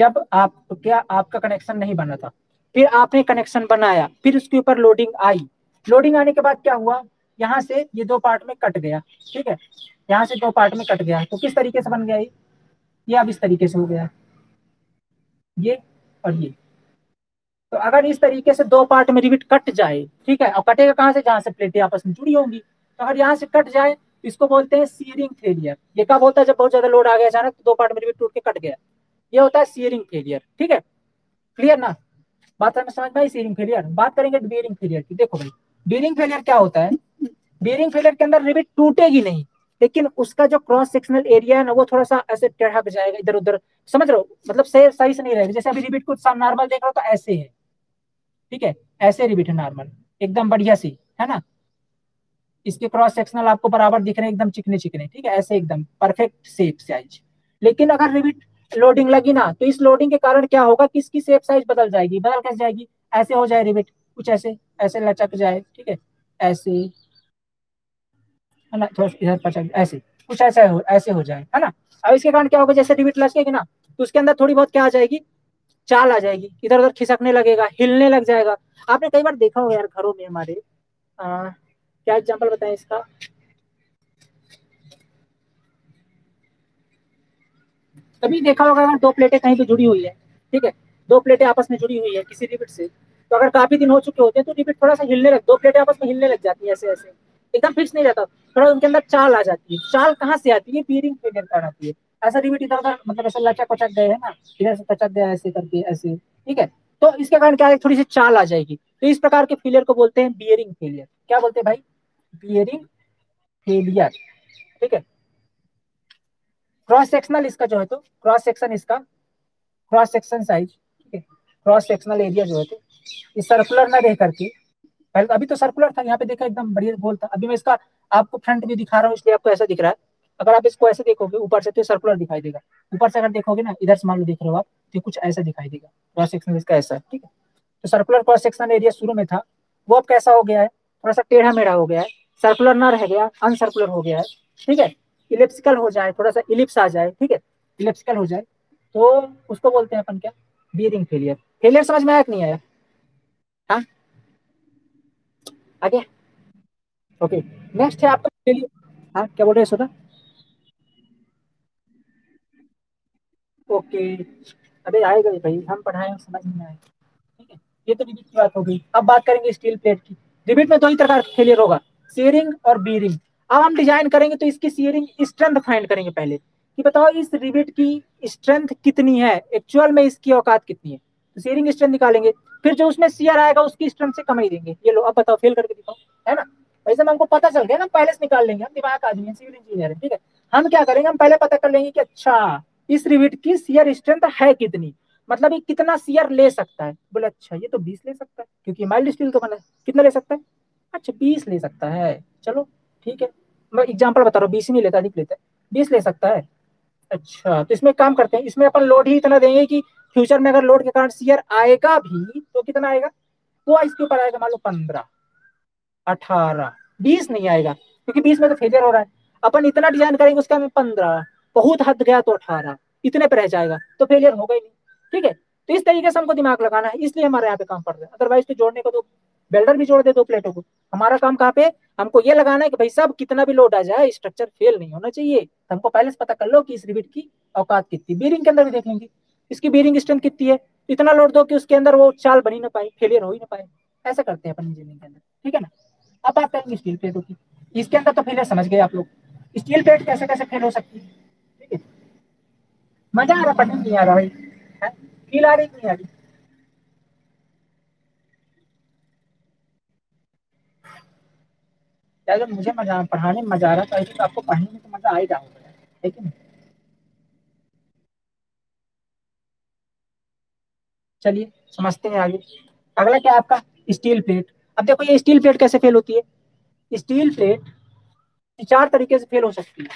जब आप क्या आपका कनेक्शन नहीं बना था, फिर आपने कनेक्शन बनाया, फिर उसके ऊपर लोडिंग आई, लोडिंग आने के बाद क्या हुआ, यहाँ से ये दो पार्ट में कट गया, ठीक है, यहाँ से दो पार्ट में कट गया, तो किस तरीके से बन गया ये अब इस तरीके से हो गया ये और ये। तो अगर इस तरीके से दो पार्ट में रिबिट कट जाए, ठीक है, और कटेगा कहाँ से, जहाँ से प्लेटें आपस में जुड़ी होंगी, तो अगर यहाँ से कट जाए इसको बोलते हैं सीयरिंग फेलियर। ये कब होता है, जब बहुत ज्यादा लोड आ गया अचानक, तो दो पार्ट में रिबिट टूट के कट गया, ये होता है सीयरिंग फेलियर, ठीक है, क्लियर ना बात हमें समझ में आई। सीयरिंग फेलियर, बात करेंगे बेयरिंग फेलियर की। देखो भाई बेयरिंग फेलियर क्या होता है, बेयरिंग फेलियर के अंदर रिबिट टूटेगी नहीं, लेकिन उसका जो क्रॉस सेक्शनल एरिया है ना वो थोड़ा सा ऐसे टेढ़ा जाएगा इधर उधर, समझ रहे हो, मतलब सही से नहीं रहेगा। जैसे अभी रिबिट कुछ नॉर्मल देख रहे हो तो ऐसे है, ठीक है, ऐसे रिबिट है नॉर्मल एकदम बढ़िया सी, है ना, इसके क्रॉस सेक्शनल आपको बराबर दिख रहे हैं एकदम चिकने चिकने, ठीक है, ऐसे एकदम परफेक्ट शेप साइज। लेकिन अगर रिबिट लोडिंग लगी ना तो इस लोडिंग के कारण क्या होगा कि इसकी शेप साइज बदल जाएगी, बदल कैसे जाएगी, ऐसे हो जाए रिबिट, कुछ ऐसे ऐसे लचक जाए, ठीक है, ऐसे है ना, थोड़ा इधर पचक, ऐसे कुछ ऐसे हो जाए, है ना। अब इसके कारण क्या होगा, जैसे रिबिट लचकेगी ना तो उसके अंदर थोड़ी बहुत क्या आ जाएगी, चाल आ जाएगी, इधर उधर खिसकने लगेगा, हिलने लग जाएगा। आपने कई बार देखा होगा यार घरों में हमारे, क्या एग्जाम्पल बताएं इसका, कभी देखा होगा अगर दो प्लेटें कहीं पे जुड़ी हुई है, ठीक है, दो प्लेटें आपस में जुड़ी हुई है किसी रिबिट से, तो अगर काफी दिन हो चुके होते हैं तो रिबिट थोड़ा सा हिलने लग, दो प्लेटें आपस में हिलने लग जाती है, ऐसे ऐसे एकदम फिक्स नहीं रहता, थोड़ा उनके अंदर चाल आ जाती है। चाल कहाँ से आती है, बीयरिंग फेलियर कारण आती है। ऐसा रिबिट इधर उधर मतलब ऐसा लचक उचक गए, है ना, इधर से कचक गया ऐसे करके ऐसे, ठीक है, तो इसके कारण क्या है, थोड़ी सी चाल आ जाएगी, तो इस प्रकार के फेलियर को बोलते हैं बीयरिंग फेलियर। क्या बोलते हैं भाई, बीयरिंग फेलियर, ठीक है। क्रॉस सेक्शनल इसका जो है तो क्रॉस सेक्शन, इसका क्रॉस सेक्शन साइज, ठीक है, क्रॉस सेक्शनल एरिया जो है तो ये सर्कुलर ना रह करके, पहले अभी तो सर्कुलर था, यहाँ पे देखा एकदम बढ़िया गोल था, अभी मैं इसका आपको फ्रंट व्यू दिखा रहा हूँ इसलिए आपको ऐसा दिख रहा है। अगर आप इसको ऐसे देखोगे ऊपर से तो सर्कुलर दिखाई देगा, ऊपर से अगर देखोगे ना इधर से मान लो देख रहे हो आप तो कुछ ऐसा दिखाई देगा, क्रॉस सेक्शन इसका ऐसा, ठीक है। तो सर्कुलर क्रॉस सेक्शन एरिया शुरू में था वो अब कैसा हो गया है, थोड़ा सा टेढ़ा मेढ़ा हो गया है, सर्कुलर ना रह गया, अनसर्कुलर हो गया है, ठीक है, इलिप्सिकल हो जाए, थोड़ा सा इलिप्स आ जाए, ठीक है, इलिप्सिकल हो जाए तो उसको बोलते हैं अपन क्या, बीयरिंग फेलियर। फेलियर समझ में आया कि नहीं आया, हाँ आगे, ओके। नेक्स्ट है आपका फेलियर, हाँ क्या बोल रहे सोदा, ओके, अरे आएगा भाई, हम पढ़ाएं समझ में आएगा, ठीक है, ये तो रिबिट की बात हो गई। अब बात करेंगे स्टील प्लेट की। रिबिट में दो ही प्रकार का फेलियर होगा, सीयरिंग और बीयरिंग। अब हम डिजाइन करेंगे तो इसकी सीयरिंग स्ट्रेंथ फाइंड करेंगे पहले, कि बताओ इस रिबिट की स्ट्रेंथ कितनी है, एक्चुअल में इसकी औकात कितनी है, तो सीयरिंग स्ट्रेंथ निकालेंगे, फिर जो उसमें सीयर आएगा उसकी स्ट्रेंथ से कम ही देंगे। ये लो अब बताओ, फेल करके दिखाओ, है ना, वैसे हमको पता चल गया ना, पहले से निकाल लेंगे, हम दिमाग आदमी है, सिविल इंजीनियर है, ठीक है। हम क्या करेंगे, हम पहले पता कर लेंगे कि अच्छा इस रिबिट की सीयर स्ट्रेंथ है कितनी, मतलब ये कितना सीयर ले सकता है। बोले अच्छा ये तो 20 ले सकता है क्योंकि माइल्ड स्टील का बना है, कितना ले सकता है, अच्छा 20 ले सकता है, चलो ठीक है, मैं एग्जांपल बता रहा हूँ, 20 नहीं लेता, अधिक लेता है, 20 ले सकता है। अच्छा तो इसमें काम करते हैं, इसमें अपन लोड ही इतना देंगे कि फ्यूचर में अगर लोड के कारण सीयर आएगा भी तो कितना आएगा, वो इसके ऊपर आएगा, मान लो 15, 18, 20 नहीं आएगा क्योंकि 20 में तो फेलियर हो रहा है। अपन इतना डिजाइन करेंगे उसका हमें 15, बहुत हद गया तो 18, इतने पर रह जाएगा तो फेलियर होगा ही नहीं, ठीक है। तो इस तरीके से हमको दिमाग लगाना है, इसलिए हमारे यहाँ पे काम पड़ रहा है, अदरवाइज तो जोड़ने को तो वेल्डर भी जोड़ दे दो प्लेटों को। हमारा काम कहाँ पे, हमको ये लगाना है कि भाई सब कितना भी लोड आ जाए स्ट्रक्चर फेल नहीं होना चाहिए, तो हमको पहले से पता कर लो कि इस रिबिट की औकात कितनी। बीयरिंग के अंदर भी देख लेंगे इसकी बीयरिंग स्ट्रेंथ कितनी है, इतना लोड दो कि उसके अंदर वो चाल बनी ना पाए, फेलियर हो ही ना पाए, ऐसा करते हैं अपन इंजीनियरिंग के अंदर, ठीक है ना। अब बात करेंगे स्टील प्लेटों की, इसके अंदर तो फेलियर समझ गए आप लोग, स्टील प्लेट कैसे कैसे फेल हो सकती है, ठीक है। मजा आ रहा, पढ़ने नहीं आ रहा भाई, फील आ रही नहीं आ रही, अगर मुझे मजा पढ़ाने में मजा आ रहा तो आई थिंक आपको पढ़ने में तो मजा आ ही रहा होगा, ठीक है। चलिए समझते हैं आगे। अगला क्या है आपका स्टील प्लेट। अब देखो ये स्टील प्लेट कैसे फेल होती है। स्टील प्लेट चार तरीके से फेल हो सकती है,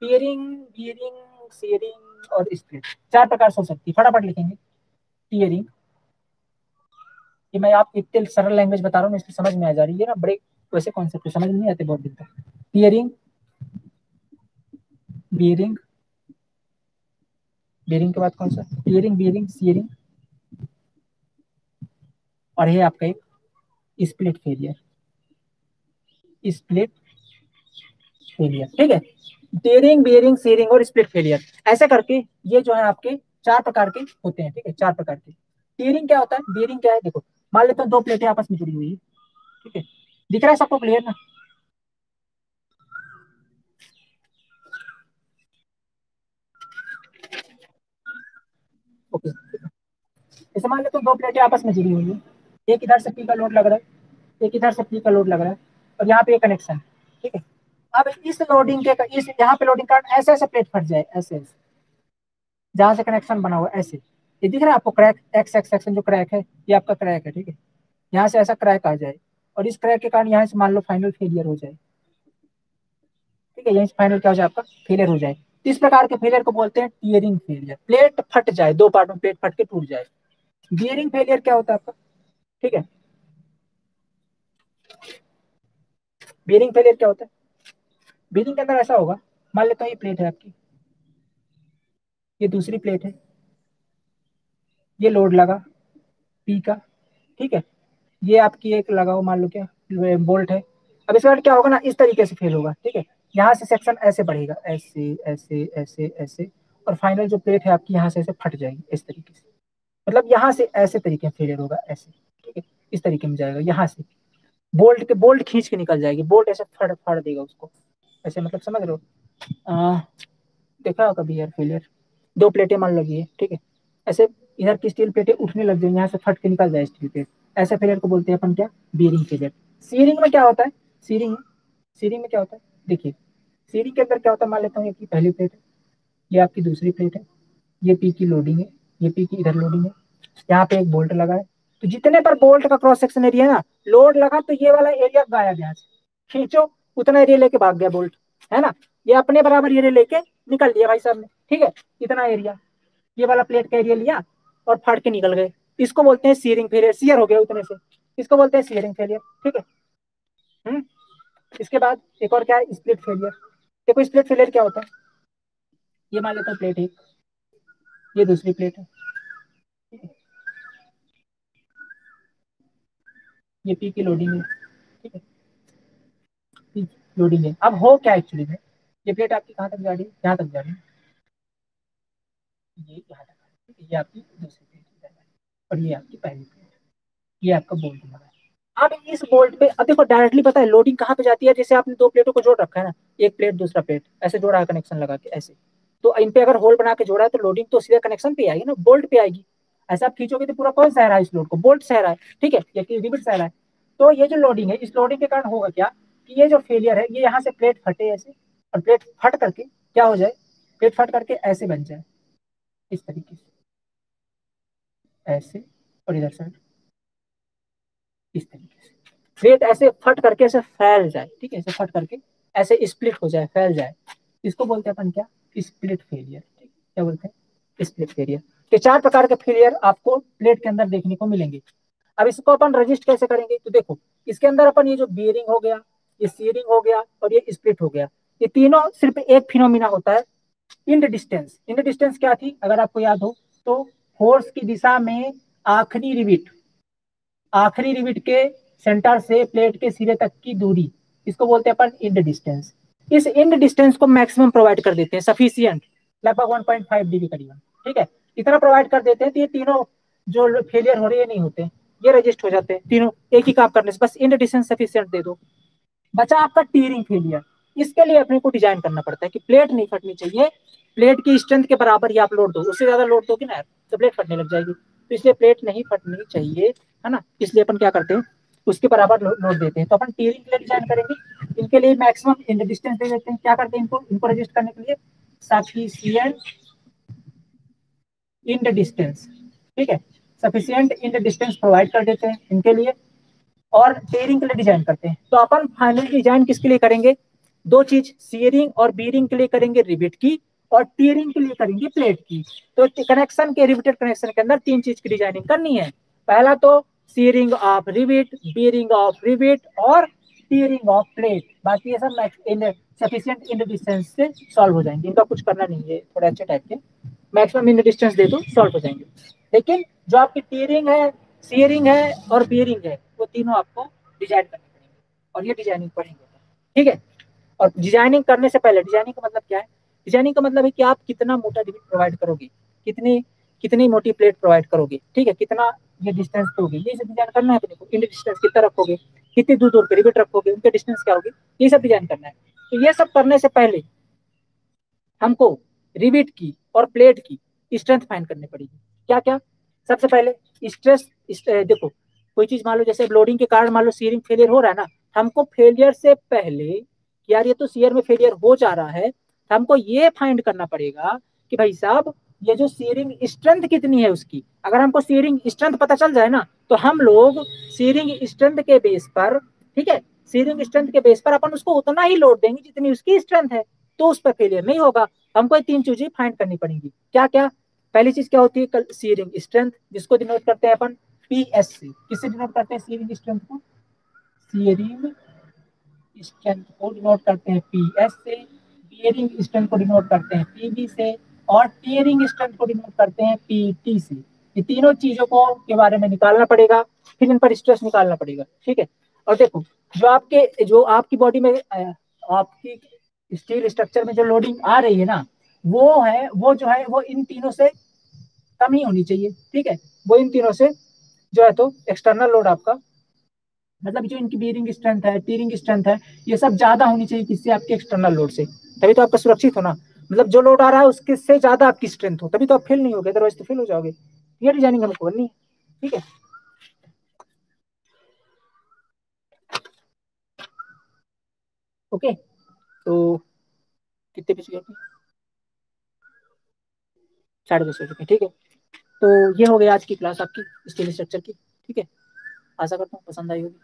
टियरिंग, गियरिंग, शेयरिंग और स्प्लिट, चार प्रकार से हो सकती है। फटाफट लिखेंगे टियरिंग, कि मैं आप इतने सरल लैंग्वेज बता रहा हूँ इसकी समझ में आ जा रही है ना, बड़े वैसे कॉन्सेप्ट समझ में नहीं आते बहुत दिन तक। टियरिंग, बियरिंग, बियरिंग के बाद कौन सा, टियरिंग, बियरिंग, शेयरिंग और ये आपका एक स्प्लिट फेलियर, स्प्लिट फेलियर, ठीक है। टियरिंग, बियरिंग, शेयरिंग और स्प्लिट फेलियर, ऐसे करके ये जो है आपके चार प्रकार के होते हैं, ठीक है, चार प्रकार के। टियरिंग क्या होता है, बियरिंग क्या है, देखो मान लेते हैं दो प्लेटें आपस में जुड़ी हुई है, ठीक है, दिख रहा है सबको क्लियर ना। ओके, ऐसे मान लेते हैं दो प्लेटें आपस में जुड़ी हुई है, एक इधर से पी का लोड लग रहा है, एक इधर से पी का लोड लग रहा है और यहाँ पे कनेक्शन, ठीक है। अब इस लोडिंग के इस यहाँ पे लोडिंग कारण ऐसे ऐसे प्लेट फट जाए, ऐसे ऐसे जहाँ से कनेक्शन बना हुआ ऐसे, ये दिख रहा है आपको क्रैक, एक्स एक्स सेक्शन जो क्रैक है ये आपका क्रैक है, ठीक है। यहाँ से ऐसा क्रैक आ जाए और इस क्रैक के कारण यहाँ से मान लो फाइनल फेलियर हो जाए, ठीक है, यहीं से फाइनल क्या हो जाए आपका फेलियर हो जाए। इस प्रकार के फेलियर को बोलते हैं टियरिंग फेलियर, प्लेट फट जाए, दो पार्ट में प्लेट फट के टूट जाए। बियरिंग फेलियर क्या होता है आपका, ठीक है, बियरिंग फेलियर क्या होता है, बियरिंग के अंदर ऐसा होगा, मान लेता हूँ ये प्लेट है आपकी, ये दूसरी प्लेट है, ये लोड लगा पी का, ठीक है, ये आपकी एक लगाओ मान लो क्या बोल्ट है। अब इसके बाद क्या होगा ना, इस तरीके से फेल होगा, ठीक है, यहाँ से सेक्शन ऐसे बढ़ेगा, ऐसे ऐसे ऐसे ऐसे और फाइनल जो प्लेट है आपकी यहाँ से ऐसे फट जाएगी इस तरीके से, मतलब यहाँ से ऐसे तरीके में फेलियर होगा ऐसे, ठीक है, इस तरीके में जाएगा, यहाँ से बोल्ट के बोल्ट खींच के निकल जाएगी, बोल्ट ऐसे फड़ देगा उसको ऐसे, मतलब समझ रहे हो। देखा कभी यार फेलियर, दो प्लेटें मान लगी है, ठीक है, ऐसे इधर की स्टील प्लेटें उठने लग जाए, यहाँ से फट के निकल जाए स्टील प्लेट, ऐसे फेलियर को बोलते हैं अपन क्या, बियरिंग फेलियर। सीरिंग में क्या होता है, सीरिंग में क्या होता है, देखिए सीरिंग के अंदर क्या होता है, मान लेता हूँ ये पहली प्लेट है, ये आपकी दूसरी प्लेट है, ये पी की लोडिंग है, ये पी की इधर लोडिंग है, यहाँ पे एक बोल्ट लगा है, तो जितने पर बोल्ट का क्रॉस सेक्शन एरिया है ना, लोड लगा तो ये वाला एरिया गायब, यहाँ से खींचो उतना एरिया लेके भाग गया बोल्ट, है ना, ये अपने बराबर एरिया लेके निकल लिया भाई साहब ने, ठीक है, इतना एरिया ये वाला प्लेट का एरिया लिया और फाड़ के निकल गए, इसको बोलते हैं सीयरिंग फेलियर, सीयर हो गया उतने से, इसको बोलते हैं सीयरिंग फेलियर, ठीक है। इसके बाद एक और क्या है, स्प्लिट फेलियर। देखो स्प्लिट फेलियर क्या होता है, ये मान लेता हूँ प्लेट एक, ये दूसरी प्लेट है, ये पी की लोडिंग है, ठीक है, पी की लोडिंग है। अब हो क्या एक्चुअली में, ये प्लेट आपकी कहाँ तक जा रही है, यहाँ तक जा रही है, ये यहाँ तक, ये आपकी दूसरी प्लेट और ये आपकी पहली प्लेट, ये आपका बोल्ट लगा है। अब इस बोल्ट पे अब देखो डायरेक्टली पता है लोडिंग कहाँ पे जाती है, जैसे आपने दो प्लेटों को जोड़ रखा है ना, एक प्लेट दूसरा प्लेट ऐसे जोड़ा है कनेक्शन लगा के ऐसे, तो इन पे अगर होल बना के जोड़ा है तो लोडिंग तो सीधा कनेक्शन पे आएगी ना, बोल्ट पे आएगी। ऐसा आप खींचोगे तो पूरा कौन सह रहा है, इस लोड को बोल्ट सह रहा है, ठीक है, या रिबिट सह रहा है। तो ये जो लोडिंग है, इस लोडिंग के कारण होगा क्या कि ये जो फेलियर है, ये यहाँ से प्लेट फटे ऐसे और प्लेट फट करके क्या हो जाए, प्लेट फट करके ऐसे बन जाए इस तरीके से, ऐसे और इधर साइड इस तरीके से, प्लेट ऐसे फट करके ऐसे फैल जाए, ठीक है, ऐसे फट करके ऐसे स्प्लिट हो जाए, फैल जाए, इसको बोलते हैं अपन क्या, स्प्लिट फेलियर, ठीक, क्या बोलते हैं स्प्लिट फेलियर। तो चार प्रकार के फेलियर आपको प्लेट के अंदर देखने को मिलेंगे। अब इसको अपन रजिस्ट कैसे करेंगे, तो देखो इसके अंदर अपन ये जो बियरिंग हो गया, ये सीयरिंग हो गया और ये स्प्लिट हो गया, ये तीनों सिर्फ एक फिनोमिना होता है, इंड डिस्टेंस। इंड डिस्टेंस क्या थी अगर आपको याद हो तो, फोर्स की दिशा में आखिरी रिविट के सेंटर से प्लेट के सिरे तक की दूरी, इसको बोलते हैं अपन इंड डिस्टेंस। इस इंड डिस्टेंस को मैक्सिमम प्रोवाइड कर देते हैं, सफिशियंट, लगभग 1.5 डिग्री करीबन, ठीक है, इतना प्रोवाइड कर देते हैं तो ये तीनों जो फेलियर हो रहे हैं नहीं होते, ये रजिस्ट हो जाते हैं तीनों एक ही काम करने से, बस इंड डिस्टेंस सफिशियंट दे दो। बचा आपका टियरिंग फेलियर, इसके लिए अपने को डिजाइन करना पड़ता है कि प्लेट नहीं फटनी चाहिए, प्लेट की स्ट्रेंथ के बराबर ही आप लोड दो, उससे ज्यादा लोड दोगे ना तो प्लेट फटने लग जाएगी, तो इसलिए प्लेट नहीं फटनी चाहिए, है ना, इसलिए अपन क्या करते हैं उसके बराबर लोड देते हैं। तो अपन टियरिंग के लिए डिजाइन करेंगे इनके लिए मैक्सिमम इन रेजिस्टेंस दे देते हैं। क्या करते हैं इनको रजिस्ट करने के लिए सफिशिएंट इन डिस्टेंस, ठीक है, सफिशिएंट इन डिस्टेंस प्रोवाइड कर देते हैं इनके लिए और टेयरिंग के लिए डिजाइन करते हैं। तो अपन फाइनली डिजाइन किसके लिए करेंगे? दो चीज, सीयरिंग और बीरिंग के लिए करेंगे रिबिट की और टीयरिंग के लिए करेंगे प्लेट की। तो कनेक्शन के रिबिटेड कनेक्शन के अंदर तीन चीज की डिजाइनिंग करनी है। पहला तो shearing of rivet, bearing of rivet और टीयरिंग ऑफ प्लेट। बाकी ये सब सफिशिएंट इन डिस्टेंस से सॉल्व हो जाएंगे, इनका कुछ करना नहीं है। थोड़े अच्छे टाइप के मैक्सिमम इन डिस्टेंस दे दो, सॉल्व हो जाएंगे। लेकिन जो आपकी टीयरिंग है, सीयरिंग है और बीरिंग है, वो तीनों आपको डिजाइन करनी पड़ेंगे और ये डिजाइनिंग पड़ेंगे, ठीक है। और डिजाइनिंग करने से पहले, डिजाइनिंग का मतलब क्या है? डिजाइनिंग का मतलब है कि आप कितना मोटा रिबिट प्रोवाइड करोगे, कितनी मोटी प्लेट प्रोवाइड करोगे, ठीक है, कितना ये डिस्टेंस दोगे, ये सब डिजाइन करना है अपने को। इन डिस्टेंस कितना रखोगे, कितनी दूर दूर के रिबिट रखोगे, उनके डिस्टेंस क्या होगी, ये सब डिजाइन करना है। तो ये सब करने से पहले हमको रिबिट की और प्लेट की स्ट्रेंथ फाइंड करनी पड़ेगी। क्या क्या? सबसे पहले स्ट्रेस, देखो कोई चीज मान लो जैसे लोडिंग के कारण मान लो सीयरिंग फेलियर हो रहा है ना, हमको फेलियर से पहले यार ये तो सीयर में फेलियर हो जा रहा है, हमको ये फाइंड करना पड़ेगा कि भाई साहब ये जो सीयरिंग स्ट्रेंथ कितनी है उसकी। अगर हमको सीयरिंग स्ट्रेंथ पता चल जाए ना तो हम लोग सीयरिंग स्ट्रेंथ के बेस पर, ठीक है, सीयरिंग स्ट्रेंथ के बेस पर अपन उसको उतना ही लोड देंगे जितनी उसकी स्ट्रेंथ है, तो उस पर फेलियर नहीं होगा। हमको ये तीन चीजें फाइंड करनी पड़ेंगी। क्या क्या? पहली चीज क्या होती है? सीयरिंग स्ट्रेंथ, जिसको डिनोट करते हैं अपन PS से। किससे डिनोट करते हैं सीयरिंग स्ट्रेंथ को? सीयरिंग स्ट्रेंथ को डिनोट करते हैं PS से, बीरिंग स्ट्रेंथ को डिनोट करते हैं PB से और टीयरिंग स्ट्रेंथ को डिनोट करते हैं PT से। ये तीनों चीजों को के बारे में निकालना पड़ेगा, फिर इन पर स्ट्रेस निकालना पड़ेगा, ठीक है। और देखो जो आपकी बॉडी में आपकी स्टील स्ट्रक्चर में जो लोडिंग आ रही है ना, वो इन तीनों से कम ही होनी चाहिए, ठीक है। वो इन तीनों से जो है तो एक्सटर्नल लोड आपका, मतलब जो इनकी बीरिंग स्ट्रेंथ है, टीयरिंग स्ट्रेंथ है, ये सब ज्यादा होनी चाहिए किससे? आपके एक्सटर्नल लोड से। तभी तो आपका सुरक्षित होना, मतलब जो लोड आ रहा है उसके से ज्यादा आपकी स्ट्रेंथ हो, तभी तो आप फेल नहीं होगे, अदरवाइज तो फेल हो जाओगे। ये डिजाइनिंग हमको करनी है, ठीक है। ओके, तो कितने पीछे गए? 250 रुपये, ठीक है। तो ये हो गई आज की क्लास आपकी स्टील स्ट्रक्चर की, ठीक है। आशा करता हूँ पसंद आई होगी।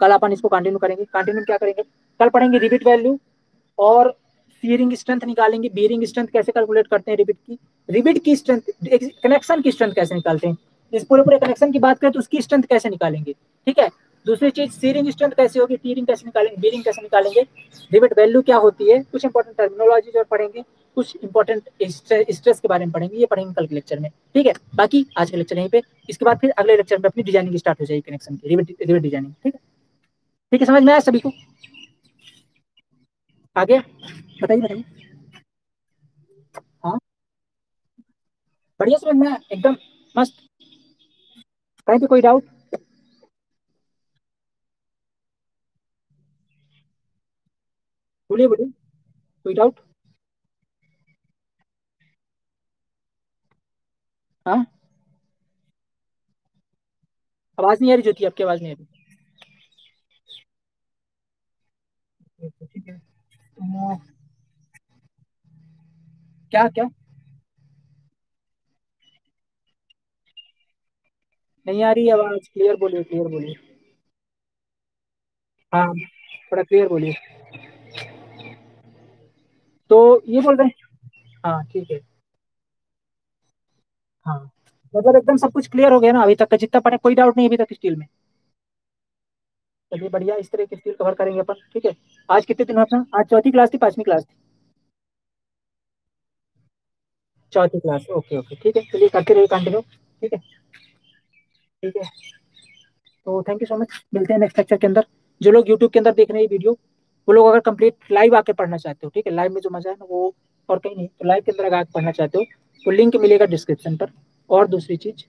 कल अपन इसको कंटिन्यू करेंगे। कंटिन्यू क्या करेंगे? कल पढ़ेंगे रिबिट वैल्यू और सीयरिंग स्ट्रेंथ निकालेंगे, बीयरिंग स्ट्रेंथ कैसे कैलकुलेट करते हैं, रिबिट की स्ट्रेंथ, कनेक्शन की स्ट्रेंथ कैसे निकालते हैं, इस पूरे कनेक्शन की बात करें तो उसकी स्ट्रेंथ कैसे निकालेंगे, ठीक है। दूसरी चीज सीयरिंग स्ट्रेंथ कैसे होगी, टीयरिंग कैसे निकालेंगे, बीयरिंग कैसे निकालेंगे, रिबिट वैल्यू क्या होती है, कुछ इंपॉर्टेंट टर्मिनोलॉजी और पढ़ेंगे, कुछ इंपॉर्टेंट स्ट्रेस के बारे में पढ़ेंगे, ये पढ़ेंगे कल के लेक्चर में, ठीक है। बाकी आज के लेक्चर यहीं पे, इसके बाद फिर अगले लेक्चर में अपनी डिजाइनिंग स्टार्ट हो जाएगी कनेक्शन की, रिबिट डिजाइनिंग, ठीक है। ठीक है, समझ में आया सभी को? आगे बताइए। हाँ बढ़िया, समझ में आया एकदम मस्त। कहीं पे कोई डाउट? बोलिए बोलिए, कोई डाउट? हाँ, आवाज नहीं आ रही ज्योति, आपकी आवाज नहीं आ रही, ठीक है। तो क्या क्या नहीं आ रही आवाज? क्लियर बोलिए, क्लियर बोलिए। हाँ थोड़ा क्लियर बोलिए। तो ये बोल रहे हैं, हाँ ठीक है, हाँ मतलब एकदम सब कुछ क्लियर हो गया ना अभी तक का जितना पढ़े, कोई डाउट नहीं अभी तक स्टील में। चलिए बढ़िया, इस तरह की स्टील कवर करेंगे अपन, ठीक है। आज कितने दिन अपना? आज चौथी क्लास थी, पांचवी क्लास थी? चौथी क्लास, ओके ओके, ठीक है। चलिए करते रहिए कंटिन्यू, ठीक है ठीक है। तो थैंक यू सो मच, मिलते हैं नेक्स्ट लेक्चर के अंदर। जो लोग यूट्यूब के अंदर देख रहे हैं वीडियो, वो लोग अगर कंप्लीट लाइव आके पढ़ना चाहते हो, ठीक है, लाइव में जो मजा है ना वो और कहीं नहीं, तो लाइव के अंदर अगर आके पढ़ना चाहते हो तो लिंक मिलेगा डिस्क्रिप्शन पर। और दूसरी चीज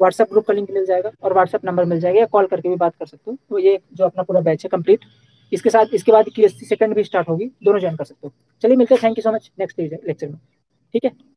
व्हाट्सएप ग्रुप का लिंक मिल जाएगा और व्हाट्सएप नंबर मिल जाएगा, या कॉल करके भी बात कर सकते हो। तो ये जो अपना पूरा बैच है कंप्लीट, इसके साथ इसके बाद की 80 सेकंड भी स्टार्ट होगी, दोनों ज्वाइन कर सकते हो। चलिए मिलते हैं, thank you so much, next lecture में, ठीक है।